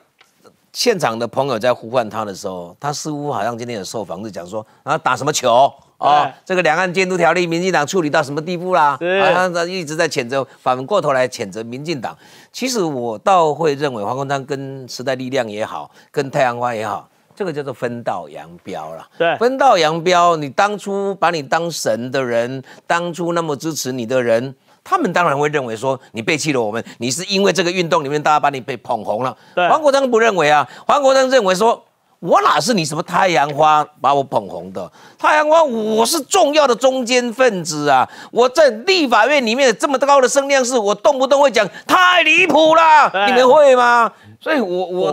现场的朋友在呼唤他的时候，他似乎好像今天有受访，就讲说啊，打什么球啊？这个两岸监督条例，民进党处理到什么地步啦？啊，他一直在谴责，反过头来谴责民进党。其实我倒会认为，黄国昌跟时代力量也好，跟太阳花也好。 这个叫做分道扬镳啦。对，分道扬镳。你当初把你当神的人，当初那么支持你的人，他们当然会认为说你背弃了我们，你是因为这个运动里面大家把你被捧红了。黄国昌不认为啊，黄国昌认为说，我哪是你什么太阳花把我捧红的？太阳花我是重要的中间分子啊！我在立法院里面这么高的声量，是我动不动会讲太离谱啦，你们会吗？ 所以我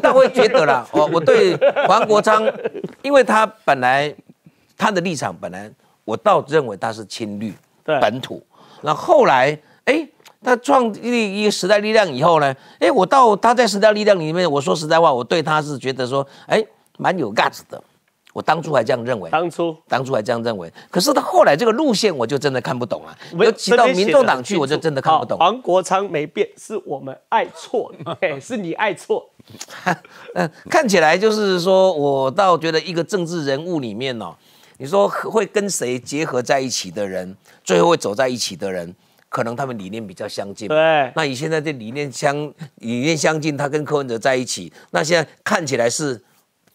倒会觉得啦，我对黄国昌，因为他本来他的立场本来，我倒认为他是亲绿本土，那 后来他创立一个时代力量以后呢，我到他在时代力量里面，我说实在话，我对他是觉得说，蛮有 guts 的。我当初还这样认为，当初还这样认为。可是他后来这个路线，我就真的看不懂了。尤其到民众党去，我就真的看不懂。黄国昌没变，是我们爱错，是你爱错。看起来就是说，我倒觉得一个政治人物里面哦，你说会跟谁结合在一起的人，最后会走在一起的人。 可能他们理念比较相近，对。那你现在这理念相近，他跟柯文哲在一起，那现在看起来是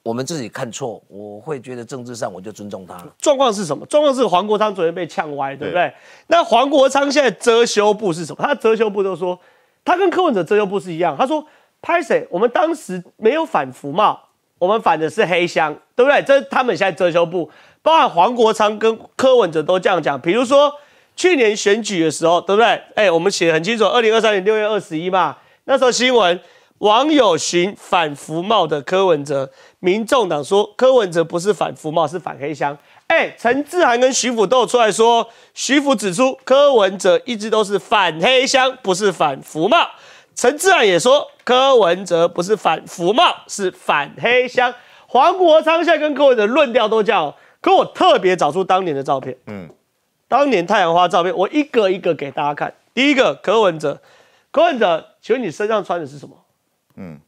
我们自己看错，我会觉得政治上我就尊重他了。状况是什么？状况是黄国昌昨天被呛歪，对不对？那黄国昌现在遮羞布是什么？他遮羞布就说，他跟柯文哲遮羞布是一样。他说，拍谁？我们当时没有反服贸，我们反的是黑箱，对不对？这他们现在遮羞布，包含黄国昌跟柯文哲都这样讲，比如说。 去年选举的时候，对不对？哎，我们写得很清楚，2023年6月21嘛，那时候新闻网友寻反服贸的柯文哲，民众党说柯文哲不是反服贸，是反黑箱。哎，陈志涵跟徐府都有出来说，徐府指出柯文哲一直都是反黑箱，不是反服贸。陈志涵也说柯文哲不是反服贸，是反黑箱。黄国昌现在跟柯文哲论调都这样，可我特别找出当年的照片，当年太阳花照片，我一个一个给大家看。第一个柯文哲，柯文哲，请问你身上穿的是什么？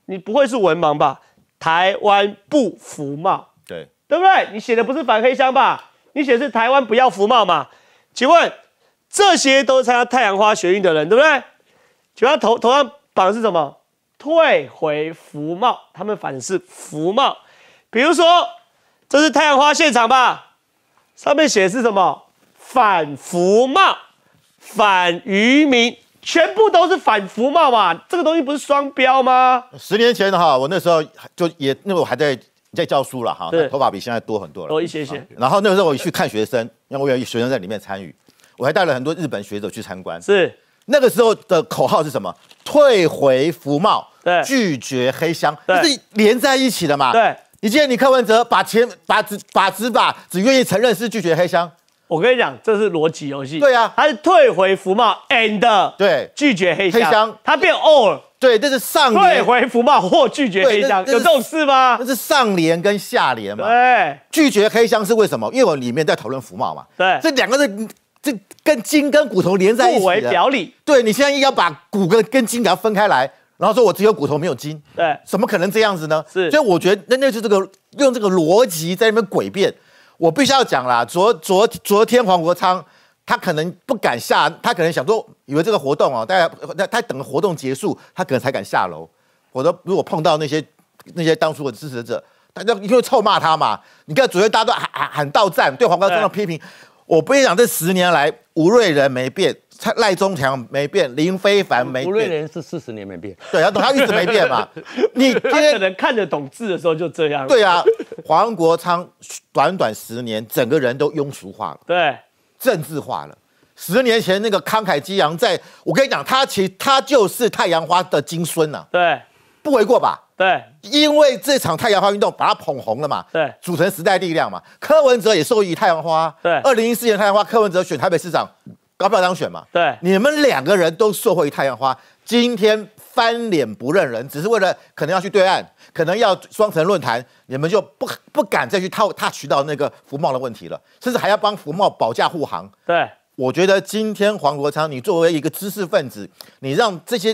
你不会是文盲吧？台湾不服贸，对，对不对？你写的不是反黑箱吧？你写的是台湾不要服贸嘛？请问这些都是参加太阳花学运的人，对不对？请问他头上绑的是什么？退回服贸，他们反的是服贸。比如说，这是太阳花现场吧？上面写的是什么？ 反服贸、反渔民，全部都是反服贸嘛？这个东西不是双标吗？10年前哈，我那时候就也，那我还在教书了哈，头发比现在多很多了，多一些些。然后那时候我去看学生，因为我有学生在里面参与，我还带了很多日本学者去参观。是那个时候的口号是什么？退回服贸，拒绝黑箱，就是连在一起的嘛。对，你今天你柯文哲只愿意承认是拒绝黑箱。 我跟你讲，这是逻辑游戏。对啊，他是退回服贸 and 对拒绝黑箱，他变 or 对，这是上联退回服贸或拒绝黑箱，有这种事吗？这是上联跟下联嘛。对，拒绝黑箱是为什么？因为我里面在讨论服贸嘛。对，这两个是这跟筋跟骨头连在一起，不为表里。对，你现在硬要把骨跟筋给它分开来，然后说我只有骨头没有筋，对，怎么可能这样子呢？是，所以我觉得那就是这个用这个逻辑在那边诡辩。 我必须要讲啦，昨天黄国昌他可能不敢下，他可能想说，以为这个活动哦，大家他等活动结束，他可能才敢下楼。我说，如果碰到那些当初的支持者，大家一定会臭骂他嘛。你看昨天大家都喊到站，对黄国昌的批评，我不跟你讲，这10年来吴瑞仁没变，赖中强没变，林非凡没变。吴瑞仁是40年没变，对，他一直没变嘛。你今天可能看得懂字的时候就这样。对啊。 黄国昌短10年，整个人都庸俗化了，对，政治化了。10年前那个慷慨激昂在，我跟你讲，他就是太阳花的金孙呐、啊，对，不为过吧？对，因为这场太阳花运动把他捧红了嘛，对，组成时代力量嘛。柯文哲也受益于太阳花，对，2014年太阳花，柯文哲选台北市长，高票当选嘛，对，你们两个人都受惠于太阳花，今天翻脸不认人，只是为了可能要去对岸。 可能要双城论坛，你们就不敢再去touch到那个服贸的问题了，甚至还要帮服贸保驾护航。对，我觉得今天黄国昌，你作为一个知识分子，你让这些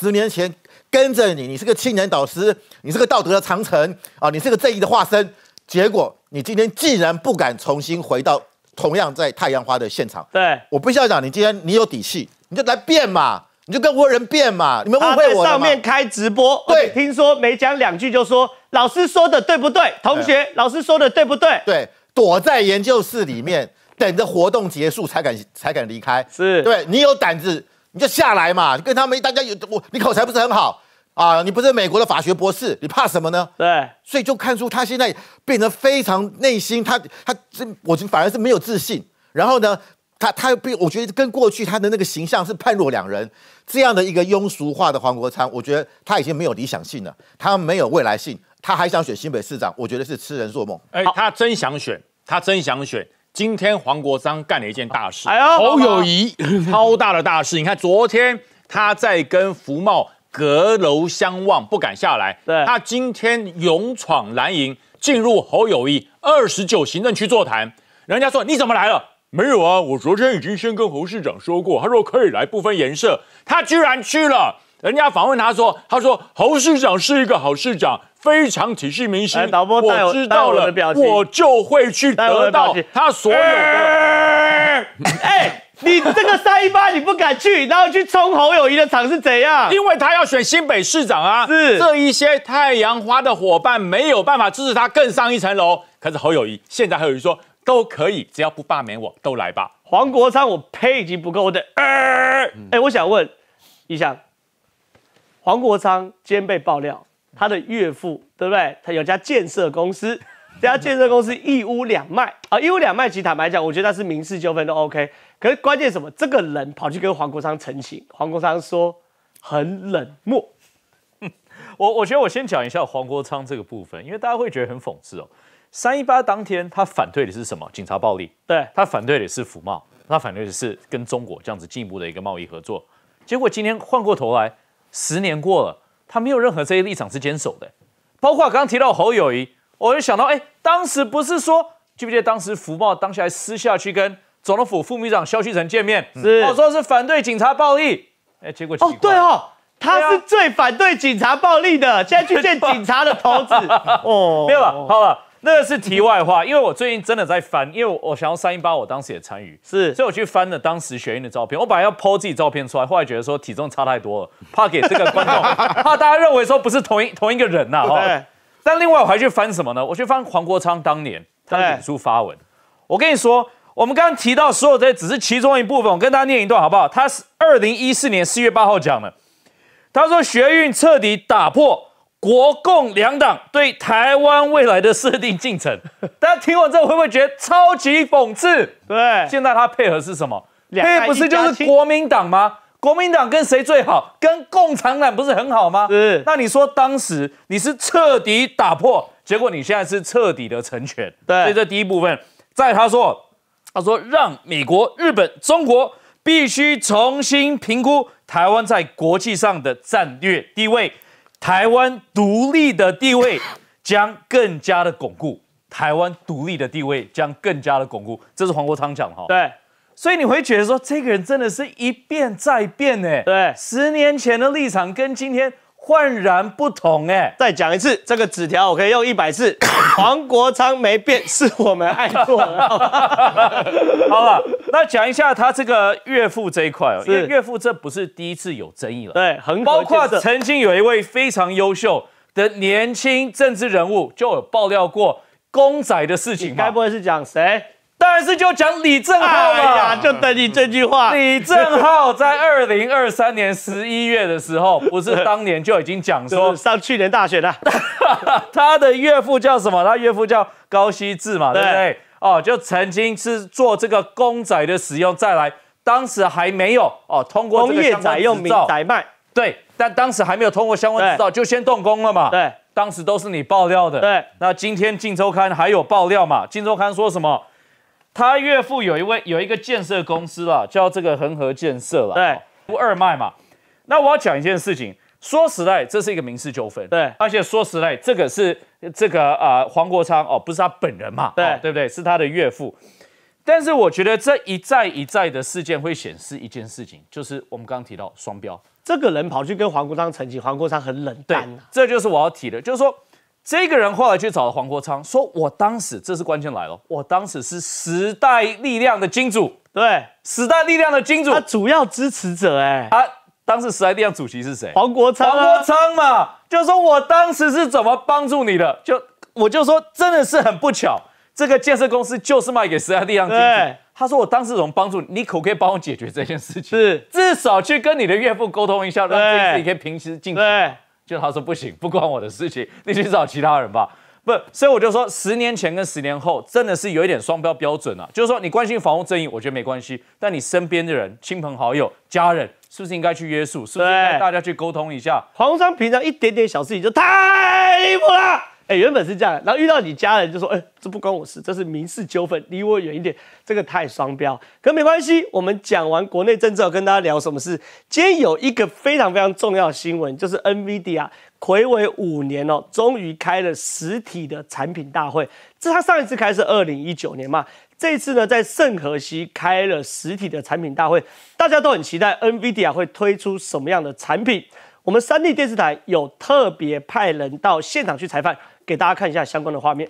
10年前跟着你，你是个青年导师，你是个道德的长城啊，你是个正义的化身，结果你今天竟然不敢重新回到同样在太阳花的现场。对，我必须要讲，你今天你有底气，你就来辩嘛。 你就跟无人辩嘛，你们误会我了。上面开直播，对，听说没讲两句就说老师说的对不对？同学，老师说的对不对？对，躲在研究室里面，等着活动结束才敢离开。是，对你有胆子你就下来嘛，跟他们大家有我，你口才不是很好啊？你不是美国的法学博士，你怕什么呢？对，所以就看出他现在变得非常内心，我觉得反而是没有自信。然后呢？ 我觉得跟过去他的那个形象是判若两人，这样的一个庸俗化的黄国昌，我觉得他已经没有理想性了，他没有未来性，他还想选新北市长，我觉得是痴人做梦。哎，他真想选，他真想选。今天黄国昌干了一件大事，哎呦，侯友宜超大的大事。你看昨天他在跟福茂隔楼相望，不敢下来。对，他今天勇闯蓝营，进入侯友宜29行政区座谈。人家说你怎么来了？没有啊，我昨天已经先跟侯市长说过，他说可以来，不分颜色。他居然去了。人家访问他说，侯市长是一个好市长，非常体恤民心。导播，我知道了，我就会去得到他所有的。你这个318你不敢去，然后去冲侯友宜的场是怎样？因为他要选新北市长啊，是这一些太阳花的伙伴没有办法支持他更上一层楼。可是侯友宜现在侯友宜说都可以，只要不罢免我都来吧。黄国昌我配已经不够，我的我想问一下，黄国昌今天被爆料，他的岳父对不对？他有家建设公司。这家建设公司一屋两卖啊，一屋两卖，其实坦白讲，我觉得那是民事纠纷都 OK。可是关键是什么？这个人跑去跟黄国昌澄清，黄国昌说很冷漠。我觉得我先讲一下黄国昌这个部分，因为大家会觉得很讽刺哦。318当天他反对的是什么？警察暴力，对他反对的是服贸，他反对的是跟中国这样子进一步的一个贸易合作。结果今天换过头来，10年过了，他没有任何这些立场是坚守的，包括刚刚提到侯友宜。我就想到，当时不是说，记不记得当时福茂当时还私下去跟总统府副秘书长萧旭晨见面，说是反对警察暴力，结果对哦，他是最反对警察暴力的，现在去见警察的头子，没有了，好了，那个是题外话，因为我最近真的在翻，因为我想要318，我当时也参与，所以我去翻了当时学运的照片，我本来要 po 自己照片出来，后来觉得说体重差太多了，怕给这个观众，怕大家认为说不是同一个人呐，但另外我还去翻什么呢？我去翻黄国昌当年他的脸书发文。我跟你说，我们刚刚提到所有的只是其中一部分，我跟大家念一段好不好？他是2014年4月8号讲的，他说学运彻底打破国共两党对台湾未来的设定进程。大家听完之后会不会觉得超级讽刺？对，现在他配合是什么？配合不是就是国民党吗？国民党跟谁最好？跟共产党不是很好吗？那你说当时你是彻底打破，结果你现在是彻底的成全。对，所以这第一部分。再他说让美国、日本、中国必须重新评估台湾在国际上的战略地位，台湾独立的地位将更加的巩固。这是黄国昌讲的哈。对。所以你会觉得说，这个人真的是一变再变哎，对，10年前的立场跟今天焕然不同哎。再讲一次，这个纸条我可以用100次，黄国昌没变，是我们爱做的。好了，那讲一下他这个岳父这一块哦，因为岳父这不是第一次有争议了，对，很包括曾经有一位非常优秀的年轻政治人物就有爆料过公仔的事情嘛，该不会是讲谁？当然是就讲李正皓了，就等你这句话。李正皓在2023年11月的时候，不是当年就已经讲说上去年大选了。他的岳父叫什么？他岳父叫高希智嘛，对不对？哦，就曾经是做这个公仔的使用，再来当时还没有通过这个相关执照，工业仔用民仔卖，对，但当时还没有通过相关执照，就先动工了嘛。对，当时都是你爆料的。对，那今天《镜周刊》还有爆料嘛？《镜周刊》说什么？他岳父有一个建设公司啦，叫这个恒河建设啦，对，2卖嘛。那我要讲一件事情，说实在，这是一个民事纠纷，对，而且说实在，这个是这个黄国昌不是他本人嘛，对、对不对？是他的岳父。但是我觉得这一再的事件会显示一件事情，就是我们刚刚提到双标，这个人跑去跟黄国昌澄清，黄国昌很冷淡、对，这就是我要提的，就是说。这个人后来去找了黄国昌，说我当时，这是关键来了，我当时是时代力量的金主，对，时代力量的金主，他主要支持者他当时时代力量主席是谁？黄国昌、黄国昌嘛，就说我当时是怎么帮助你的，我就说真的是很不巧，这个建设公司就是卖给时代力量金主，他说我当时怎么帮助你，你可不可以帮我解决这件事情？是，至少去跟你的岳父沟通一下，让这件事情可以平息进行。对。就他说不行，不关我的事情，你去找其他人吧。不，所以我就说，10年前跟10年后真的是有一点双标准啊。就是说，你关心房屋争议，我觉得没关系，但你身边的人、亲朋好友、家人，是不是应该去约束？是不是应该大家去沟通一下？黄国昌平常一点点小事情就太离谱了，原本是这样的，然后遇到你家人就说，这不关我事，这是民事纠纷，离我远一点，这个太双标。可没关系，我们讲完国内政治，要跟大家聊什么事？今天有一个非常非常重要的新闻，就是 NVIDIA 睽违5年哦，终于开了实体的产品大会。这他上一次开是2019年嘛。 这次呢，在圣荷西开了实体的产品大会，大家都很期待 NVIDIA 会推出什么样的产品。我们3立电视台有特别派人到现场去采访，给大家看一下相关的画面。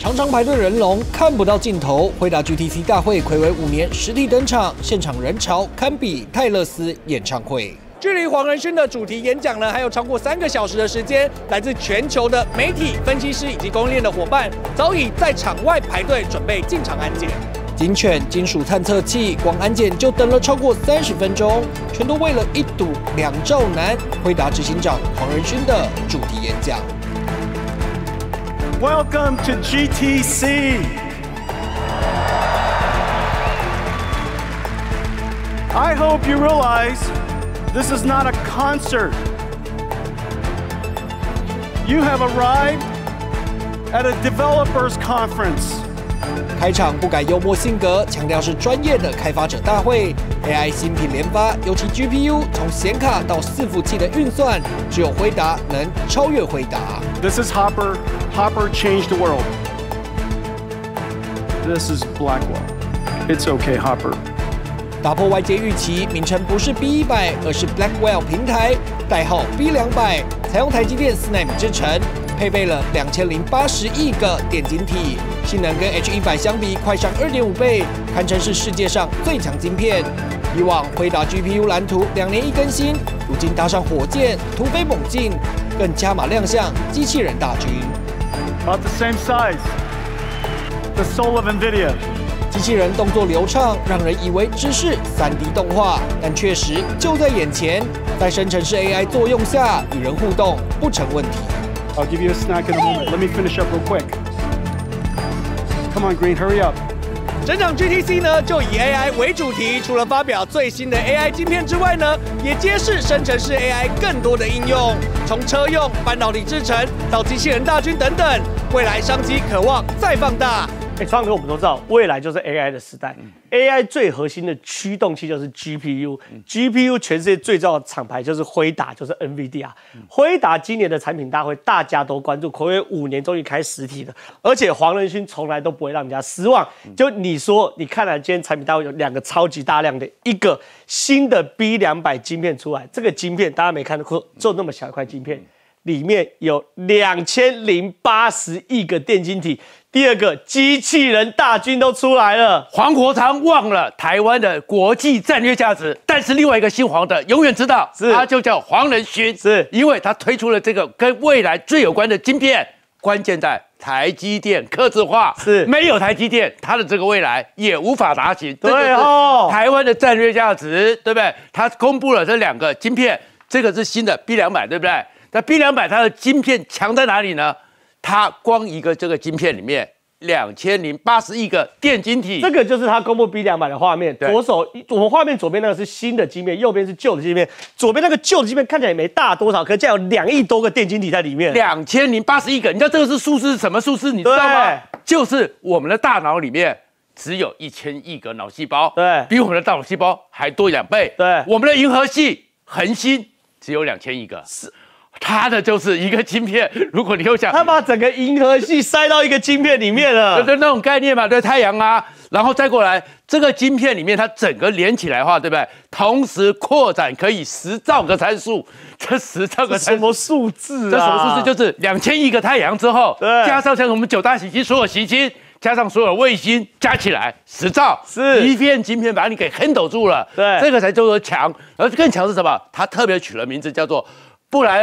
常常排队人龙看不到尽头。辉达 GTC 大会睽违5年实地登场，现场人潮堪比泰勒斯演唱会。距离黄仁勋的主题演讲呢，还有超过3个小时的时间。来自全球的媒体、分析师以及供应链的伙伴，早已在场外排队准备进场安检。警犬金属探测器光安检就等了超过30分钟，全都为了一睹2兆男辉达执行长黄仁勋的主题演讲。 Welcome to GTC. I hope you realize this is not a concert. You have arrived at a developers conference. 开场不改幽默性格，强调是专业的开发者大会。AI 新品连发，尤其 GPU 从显卡到伺服器的运算，只有辉达能超越辉达。This is Hopper. Hopper changed the world. This is Blackwell. It's okay, Hopper. 打破外界预期，名称不是 B100，而是 Blackwell 平台，代号 B200，采用台积电4奈米制程，配备了2080亿个电晶体，性能跟 H100相比快上2.5倍，堪称是世界上最强晶片。以往辉达 GPU 蓝图2年一更新，如今搭上火箭，突飞猛进，更加码亮相机器人大军。 About the same size, the soul of NVIDIA. 机器人动作流畅，让人以为只是3D 动画，但确实就在眼前。在生成式 AI 作用下，与人互动不成问题。I'll give you a snack in a moment. Let me finish up real quick. Come on, Green, hurry up. 整场 GTC 呢，就以 AI 为主题，除了发表最新的 AI 晶片之外呢，也揭示生成式 AI 更多的应用，从车用、半导体制程到机器人大军等等，未来商机可望再放大。川哥，我们都知道，未来就是 AI 的时代。AI 最核心的驱动器就是 GPU，GPU、全世界最重要的厂牌就是辉达，就是 NVIDIA。辉达今年的产品大会大家都关注，睽违5年终于开实体了，而且黄仁勋从来都不会让人家失望。就你说，你看了今天产品大会有2个超级大量的，一个新的 B200晶片出来，这个晶片大家没看过，就那么小一块晶片。 里面有2080亿个电晶体，第二个机器人大军都出来了。黄国昌忘了台湾的国际战略价值，但是另外一个姓黄的永远知道，他就叫黄仁勋，是因为他推出了这个跟未来最有关的晶片，关键在台积电客制化，是没有台积电，他的这个未来也无法达成。对哦，台湾的战略价值，对不对？他公布了这2个晶片，这个是新的 B200， 对不对？ 那 B200 它的晶片强在哪里呢？它光一个这个晶片里面2080亿个电晶体，这个就是它公布 B200的画面。左手我们画面左边那个是新的晶片，右边是旧的晶片。左边那个旧的晶片看起来也没大多少，可竟然有2亿多个电晶体在里面。2080亿个，你知道这个是数字是什么数字？你知道吗？就是我们的大脑里面。 只有1000亿个脑细胞，对，比我们的大脑细胞还多2倍。对，我们的银河系恒星只有2000亿个，是它的就是一个晶片。如果你又想，它把整个银河系塞到一个晶片里面了，对那种概念嘛，对太阳啊，然后再过来这个晶片里面，它整个连起来的话，对不对？同时扩展可以10兆个参数，这10兆个参数什么数字啊？这什么数字？就是2000亿个太阳之后，对，加上像我们9大行星所有行星。 加上所有卫星加起来10兆，是一片晶片把你给handle住了。对，这个才叫做强。而更强是什么？他特别取了名字叫做布莱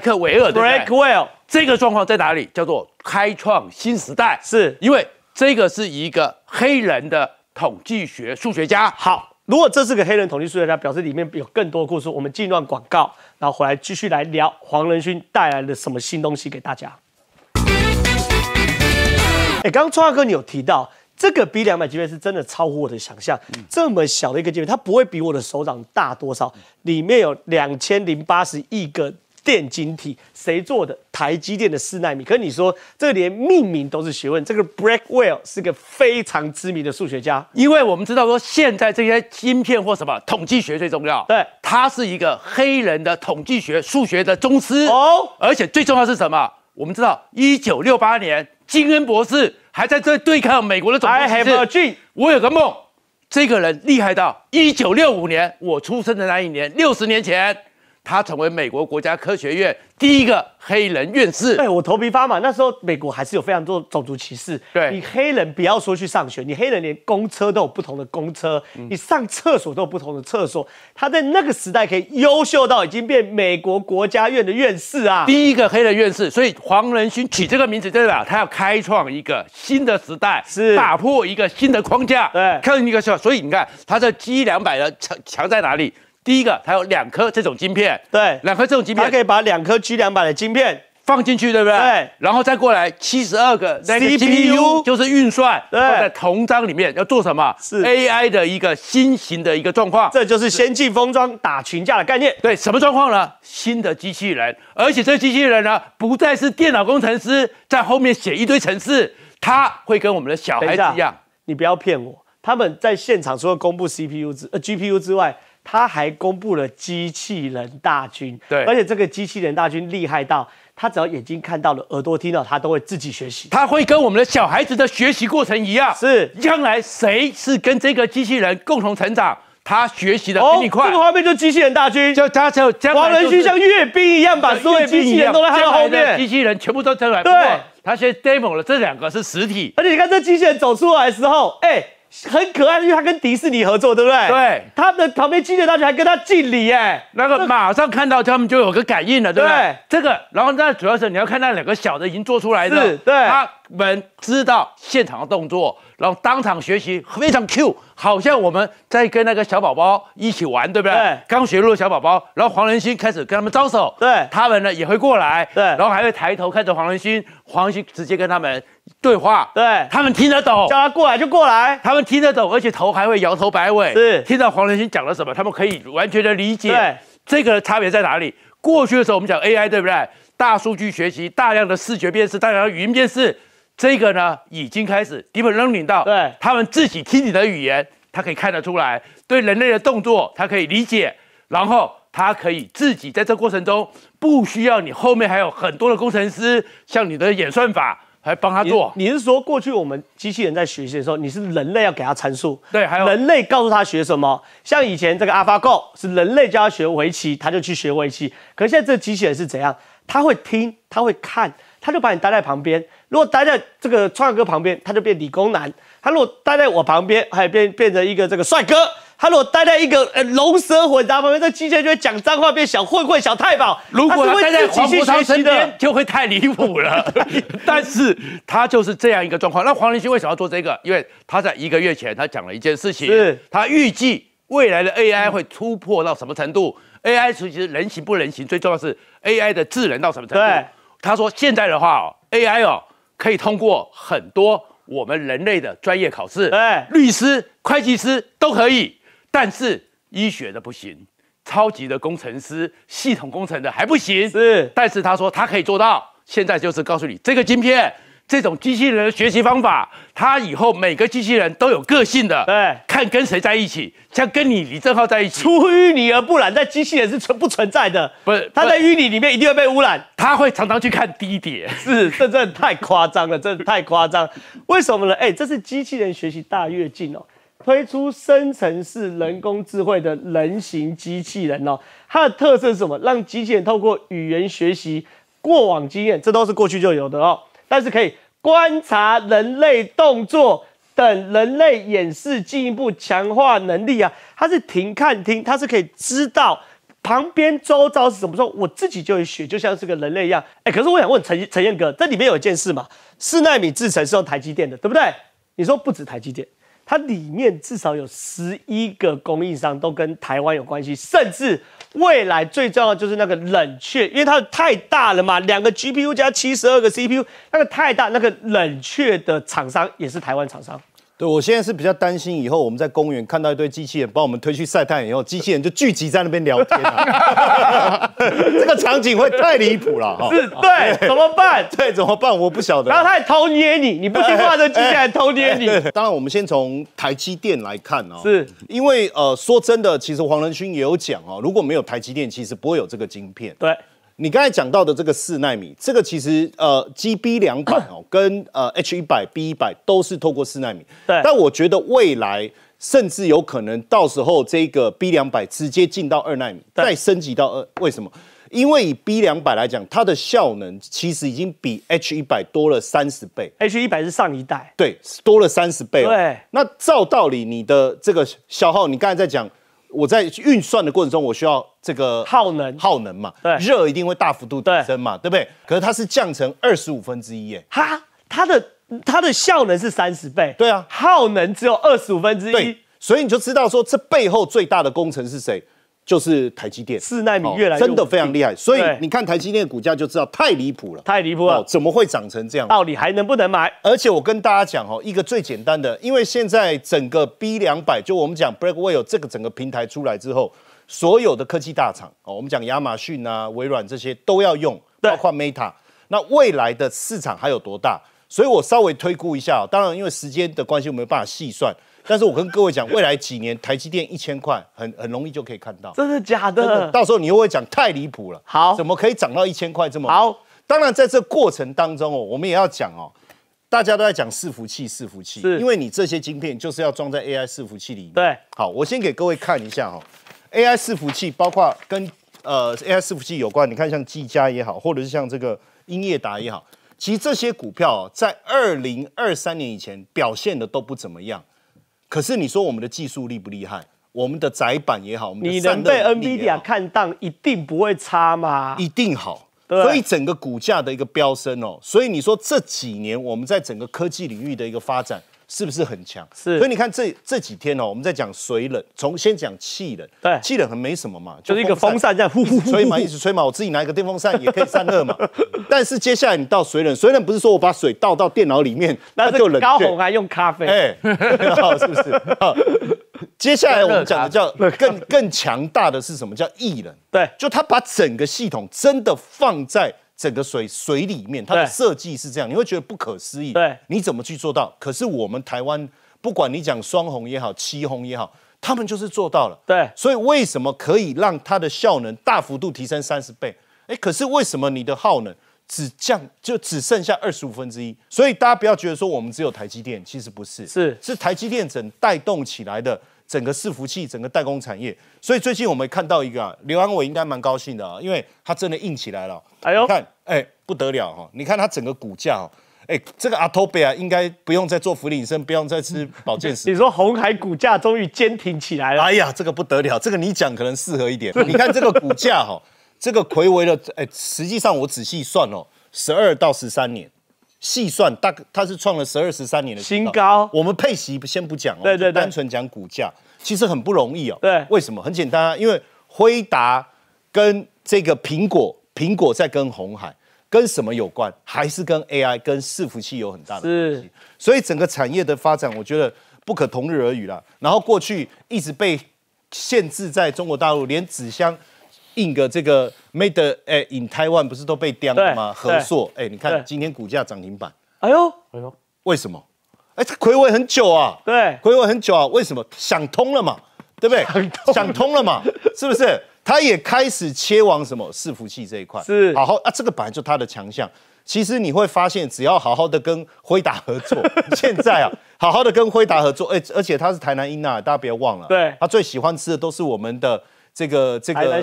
克维尔，对不对？ Blackwell 这个状况在哪里？叫做开创新时代。是因为这个是一个黑人的统计学数学家。好。 如果这是个黑人统计数学家，表示里面有更多的故事。我们进段广告，然后回来继续来聊黄仁勋带来了什么新东西给大家。刚刚川哥你有提到。这个 B200 晶片是真的超乎我的想象，这么小的一个晶片，它不会比我的手掌大多少，里面有2080亿个电晶体，谁做的？台积电的4奈米。可是你说这连命名都是学问，这个 Blackwell 是个非常知名的数学家，因为我们知道说现在这些晶片或什么统计学最重要，对，他是一个黑人的统计学数学的宗师哦，而且最重要是什么？我们知道1968年金恩博士。 还在这对抗美国的总统。I have a dream。我有个梦。这个人厉害到1965年我出生的那一年，60年前，他成为美国国家科学院第一个黑人院士。对，我头皮发麻。那时候美国还是有非常多种族歧视。对，你黑人不要说去上学，你黑人连公车都有不同的公车，你上厕所都有不同的厕所。他在那个时代可以优秀到已经变美国国家院的院士啊，第一个黑人院士。所以黄仁勋取这个名字，对吧？他要开创一个新的时代，是打破一个新的框架。对，看一个小，所以你看他的 G200的强在哪里？ 第一个，它有2颗这种晶片，对，2颗这种晶片，它可以把2颗 G200的晶片放进去，对不对？对，然后再过来72个 CPU， 就是运算，对，放在同张里面要做什么？是 AI 的一个新型的一个状况，这就是先进封装打群架的概念。对，什么状况呢？新的机器人，而且这机器人呢，不再是电脑工程师在后面写一堆程式，它会跟我们的小孩子一样。你不要骗我，他们在现场除了公布 GPU 之外。 他还公布了机器人大军，对，而且这个机器人大军厉害到，他只要眼睛看到了、耳朵听到，他都会自己学习。他会跟我们的小孩子的学习过程一样，是将来谁是跟这个机器人共同成长，他学习的比你快。这个画面就机器人大军，就他就黄仁勋像阅兵一样，把所有机器人都在他的后面，机器人全部都出来。对，他先 demo 了这2个是实体，而且你看这机器人走出来的时候，哎。 很可爱，因为他跟迪士尼合作，对不对？对，他们的旁边机器人大军还跟他敬礼，哎，那个马上看到他们就有个感应了，对不对？对这个，然后那主要是你要看那2个小的已经做出来的，是，对，他们知道现场的动作，然后当场学习，非常 Q， 好像我们在跟那个小宝宝一起玩，对不对？对，刚学入的小宝宝，然后黄仁勋开始跟他们招手，对，他们呢也会过来，对，然后还会抬头看着黄仁勋，黄仁勋直接跟他们。 对话，对他们听得懂，叫他过来就过来，他们听得懂，而且头还会摇头摆尾，是听到黄仁勋讲了什么，他们可以完全的理解。对，这个差别在哪里？过去的时候我们讲 AI， 对不对？大数据学习，大量的视觉辨识，大量的语音辨识，这个呢已经开始 deep learning 到，对，他们自己听你的语言，他可以看得出来，对人类的动作，他可以理解，然后。 它可以自己在这过程中，不需要你后面还有很多的工程师，像你的演算法来帮他做。你是说过去我们机器人在学习的时候，你是人类要给他参数，对，还有人类告诉他学什么。像以前这个 AlphaGo 是人类教他学围棋，他就去学围棋。可是现在这机器人是怎样？他会听，他会看，他就把你待在旁边。如果待在这个创业哥旁边，他就变理工男；他如果待在我旁边，还变成一个这个帅哥。 他如果待在一个龙蛇混杂旁边，这机器人就会讲脏话，变小混混、小太保。如果他待在黄国昌身边，就会太离谱了。但是他就是这样一个状况。那黄仁勋为什么要做这个？因为他在1个月前他讲了一件事情，他预计未来的 AI 会突破到什么程度？AI 其实人形不人形，最重要是 AI 的智能到什么程度？他说现在的话哦 ，AI 哦可以通过很多我们人类的专业考试，律师、会计师都可以。 但是医学的不行，超级的工程师、系统工程的还不行。是，但是他说他可以做到。现在就是告诉你，这个晶片、这种机器人的学习方法，它以后每个机器人都有个性的。对，看跟谁在一起，像跟你李正皓在一起，出淤泥而不染，在机器人是不存在的。不是，他在淤泥里面一定会被污染。他会常常去看低点。是，这真的太夸张了，真的太夸张。为什么呢？哎，这是机器人学习大跃进哦。 推出生成式人工智慧的人形机器人哦，它的特色是什么？让机器人透过语言学习过往经验，这都是过去就有的哦。但是可以观察人类动作，等人类演示进一步强化能力啊。它是停看听，它是可以知道旁边周遭是怎么说，我自己就会学，就像是个人类一样。哎，可是我想问陈彦哥，这里面有一件事嘛，4奈米制程是用台积电的，对不对？你说不止台积电。 它里面至少有11个供应商都跟台湾有关系，甚至未来最重要的就是那个冷却，因为它太大了嘛，2个 GPU 加72个 CPU， 那个太大，那个冷却的厂商也是台湾厂商。对，我现在是比较担心，以后我们在公园看到一堆机器人把我们推去晒太阳以后，机器人就聚集在那边聊天啊，这个场景会太离谱了。是，对，怎么办？对，怎么办？我不晓得。然后他也偷捏你，你不听话的机器人偷捏你。当然，我们先从台积电来看啊，是因为说真的，其实黄仁勋也有讲啊，如果没有台积电，其实不会有这个晶片。对。 你刚才讲到的这个4奈米，这个其实GB200哦，跟H100、B100都是透过4奈米。对。但我觉得未来甚至有可能到时候这个 B200直接进到2奈米，再升级到2。为什么？因为以 B200来讲，它的效能其实已经比 H100多了30倍。H100是上一代。对，多了30倍。对。那照道理，你的这个消耗，你刚才在讲。 我在运算的过程中，我需要这个耗能嘛，对，热一定会大幅度提升嘛， 对， 对不对？可是它是降成25分之一耶，它的效能是30倍，对啊，耗能只有25分之一，对，所以你就知道说这背后最大的功臣是谁，就是台积电。4奈米越来越真的非常厉害，所以你看台积电的股价就知道太离谱了，太离谱了，怎么会涨成这样？到底还能不能买？而且我跟大家讲哦，一个最简单的，因为现在整个 B200， 就我们讲 Blackwell 这个整个平台出来之后，所有的科技大厂哦，我们讲亚马逊啊、微软这些都要用，包括 Meta。那未来的市场还有多大？所以我稍微推估一下，当然因为时间的关系，我没有办法细算。 但是我跟各位讲，未来几年台积电1000块很容易就可以看到，真的假的？真的，到时候你又会讲太离谱了。好，怎么可以涨到1000块这么？好，当然在这过程当中哦，我们也要讲哦，大家都在讲伺服器，因为你这些晶片就是要装在 AI 伺服器里面。对，好，我先给各位看一下哦 ，AI 伺服器包括跟AI 伺服器有关，你看像技嘉也好，或者是像这个英业达也好，其实这些股票哦，在2023年以前表现的都不怎么样。 可是你说我们的技术厉不厉害？我们的载板也好，我们的散热能力也好，你能被 NVIDIA 看档，一定不会差吗？一定好，所以整个股价的一个飙升哦。所以你说这几年我们在整个科技领域的一个发展是不是很强？是。所以你看这几天哦，我们在讲水冷，先讲气冷。对，气冷很没什么嘛，就是一个风扇这样呼呼吹嘛，一直吹嘛。我自己拿一个电风扇也可以散热嘛。但是接下来你到水冷，水冷不是说我把水倒到电脑里面，那就冷却。高虹还用咖啡。是不是？接下来我们讲的叫更强大的是什么？叫液冷。对，就它把整个系统真的放在整个水里面，它的设计是这样，你会觉得不可思议。对，你怎么去做到？可是我们台湾，不管你讲双虹也好，七虹也好，他们就是做到了。对，所以为什么可以让它的效能大幅度提升30倍？哎，可是为什么你的耗能？ 只剩下25分之一，所以大家不要觉得说我们只有台积电，其实不是，是台积电整带动起来的整个伺服器、整个代工产业。所以最近我们看到一个刘安伟应该蛮高兴的啊，因为他真的硬起来了。哎呦，你看，哎，不得了哈！你看他整个股价哦，哎，这个阿托贝啊，应该不用再做福利隐身，不用再吃保健食。你说鸿海股价终于坚挺起来了。哎呀，这个不得了，这个你讲可能适合一点。你看这个股价哈。 这个睽违了，哎，实际上我仔细算哦，12到13年，细算大概它是创了12、13年的新高。我们配息先不讲哦，对对对，单纯讲股价，其实很不容易哦。对，为什么？很简单啊，因为辉达跟这个苹果在跟鸿海跟什么有关？还是跟 AI 跟伺服器有很大的关系。所以整个产业的发展，我觉得不可同日而语啦。然后过去一直被限制在中国大陆，连纸箱。 印个这个 Made in Taiwan 不是都被刁了吗？合作，哎，你看今天股价涨停板，哎呦，哎呦，为什么？哎，这睽违很久啊，对，睽违很久啊，为什么？想通了嘛，对不对？想通了嘛，是不是？他也开始切往什么伺服器这一块，是，好好啊，这个本来就他的强项。其实你会发现，只要好好的跟辉达合作，现在啊，好好的跟辉达合作，哎，而且他是台南英娜，大家别忘了，对，他最喜欢吃的都是我们的。 这个台南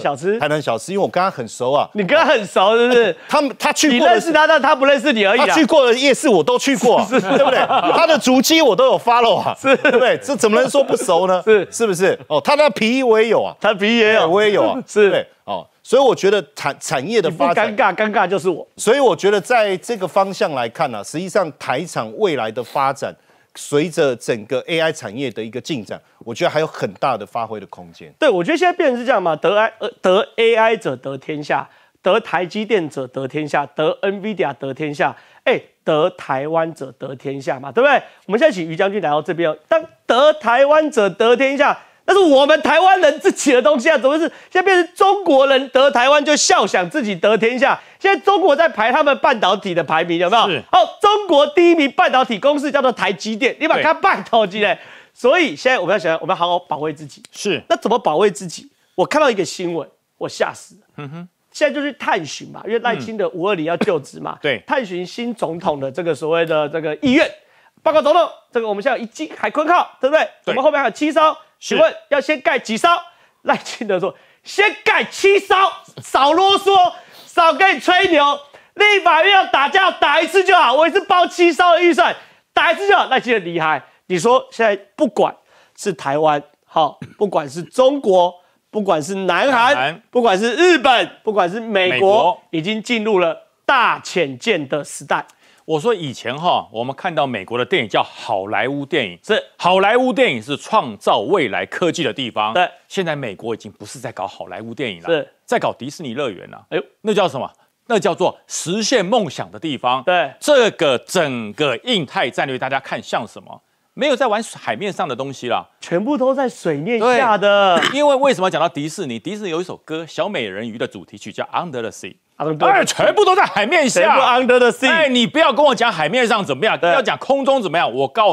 小吃，因为我跟他很熟啊。你跟他很熟是不是？他去过，你认识他，但他不认识你而已。他去过的夜市我都去过，对不对？他的足迹我都有 follow 啊，对不对？这怎么能说不熟呢？是不是？哦，他的皮衣我也有啊，他皮衣也有，我也有啊，是哦。所以我觉得产业的发展，尴尬就是我。所以我觉得在这个方向来看呢，实际上台厂未来的发展。 随着整个 AI 产业的一个进展，我觉得还有很大的发挥的空间。对，我觉得现在变成是这样嘛，得 AI 者得天下。得台积电者得天下，得 NVIDIA 得天下，得台湾者得天下嘛，对不对？我们现在请于将军来到这边，当得台湾者得天下，那是我们台湾人自己的东西啊，怎么是现在变成中国人得台湾就笑想自己得天下？现在中国在排他们半导体的排名，有没有？哦，中国第一名半导体公司叫做台积电，你把它拜托进来。所以现在我们要想，我们要好好保卫自己。是，那怎么保卫自己？我看到一个新闻，我吓死了。现在就是探寻嘛，因为赖清德520要就职嘛，对，探寻新总统的这个所谓的这个意愿。报告总统，这个我们现在有1基海鲲号，对不对？我们后面还有7艘。请问要先盖几艘？赖清德说先盖7艘，少啰嗦，少跟你吹牛。立法院要打架打一次就好，我也是包7艘的预算，打一次就好。赖清德厉害，你说现在不管是台湾，好，不管是中国，不管是南韩，不管是日本，不管是美国已经进入了大潜舰的时代。我说以前哈，我们看到美国的电影叫好莱坞电影，是好莱坞电影是创造未来科技的地方。对，现在美国已经不是在搞好莱坞电影了，是在搞迪士尼乐园了。哎呦，那叫什么？那叫做实现梦想的地方。对，这个整个印太战略，大家看像什么？没有在玩海面上的东西啦，全部都在水面下的。因为为什么讲到迪士尼？迪士尼有一首歌《小美人鱼》的主题曲叫《Under the Sea》，全部都在海面下。Under the Sea， 你不要跟我讲海面上怎么样，要讲空中怎么样。我告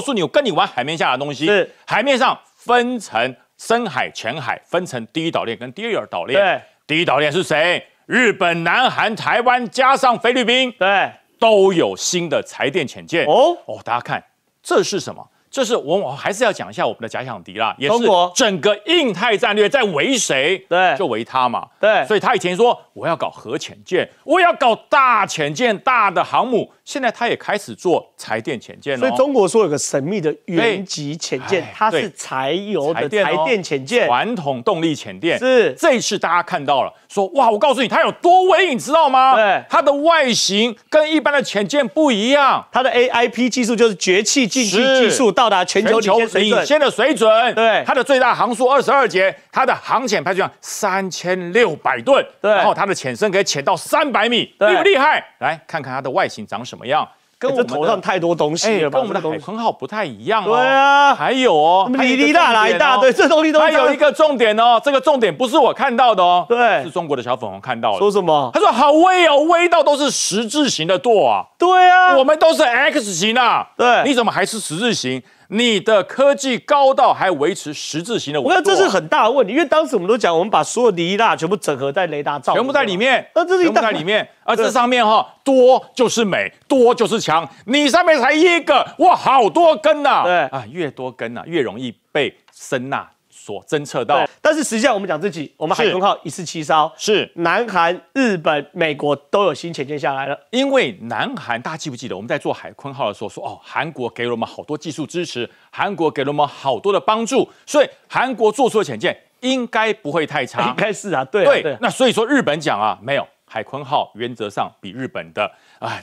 诉你，我跟你玩海面下的东西。海面上分成深海、浅海，分成第一岛链跟第二岛链。对，第一岛链是谁？日本、南韩、台湾加上菲律宾，对，都有新的柴电潜舰。哦，大家看。这是什么？这是我还是要讲一下我们的假想敌啦，也是整个印太战略在围谁？对，就围他嘛。对，所以他以前说我要搞核潜舰，我要搞大潜舰、大的航母，现在他也开始做柴电潜舰了。所以中国说有个神秘的原级潜舰，它是柴油的柴电潜舰，传统动力潜电。是，这一次大家看到了，说哇，我告诉你，它有多威，你知道吗？对，它的外形跟一般的潜舰不一样，它的 AIP 技术就是崛起进击技术到。到达全球领先的水准，对，它的最大航速22节，它的航潜排水量3600吨，对，然后它的潜深可以潜到300米，厉不厉害？来看看它的外形长什么样，跟我们头上太多东西了，跟我们的海鲲号不太一样哦。对啊，还有哦，里里大来大，对，这东西都还有一个重点哦，这个重点不是我看到的哦，对，是中国的小粉红看到的。说什么？他说好威哦，威到都是十字形的舵啊。对啊，我们都是 X 型啊。对，你怎么还是十字形？你的科技高到还维持十字形的稳定，我看这是很大的问题，因为当时我们都讲，我们把所有的离大全部整合在雷达罩，全部在里面，那这是一大，全部在里面，而这上面哈，多就是美，多就是强，你上面才一个，哇，好多根呐，对啊，越多根呐，越容易被声呐所侦测到。但是实际上我们讲自己，我们海鲲号147艘，是南韩、日本、美国都有新潜舰下来了。因为南韩大家记不记得我们在做海鲲号的时候说，哦，韩国给了我们好多技术支持，韩国给了我们好多的帮助，所以韩国做出的潜舰应该不会太差。应该是啊，对啊，对。那所以说日本讲啊，没有海鲲号原则上比日本的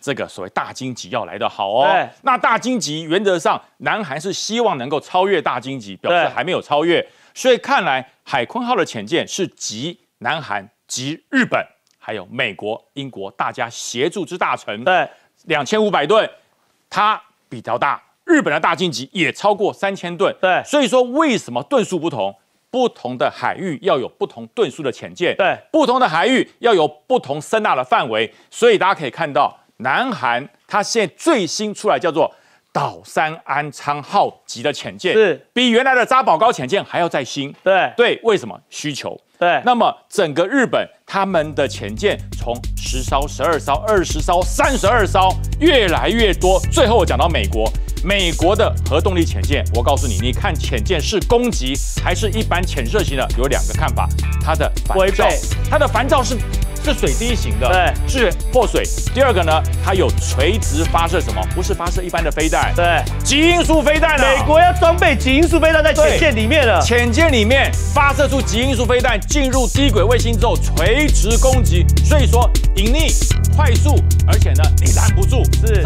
这个所谓大鲸级要来得好哦。那大鲸级原则上南韩是希望能够超越大鲸级，表示还没有超越。所以看来，海鲲号的潜舰是集南韩、集日本，还有美国、英国大家协助之大成。对，2500吨，它比较大。日本的大鲸级也超过3000吨。对，所以说为什么吨数不同？不同的海域要有不同吨数的潜舰。对，不同的海域要有不同声纳的范围。所以大家可以看到，南韩它现在最新出来叫做岛山安昌号级的潜舰，是比原来的扎宝高潜舰还要再新。对，为什么？需求。对，那么整个日本他们的潜舰从10艘、12艘、20艘、32艘越来越多。最后我讲到美国，美国的核动力潜舰，我告诉你，你看潜舰是攻击还是一般潜射型的，有2个看法。它的反照是水滴型的，对，是破水。第2个呢，它有垂直发射，什么？不是发射一般的飞弹，对，极音速飞弹啊！美国要装备极音速飞弹在潜舰里面了。潜舰里面发射出极音速飞弹，进入低轨卫星之后垂直攻击，所以说隐匿、快速，而且呢，你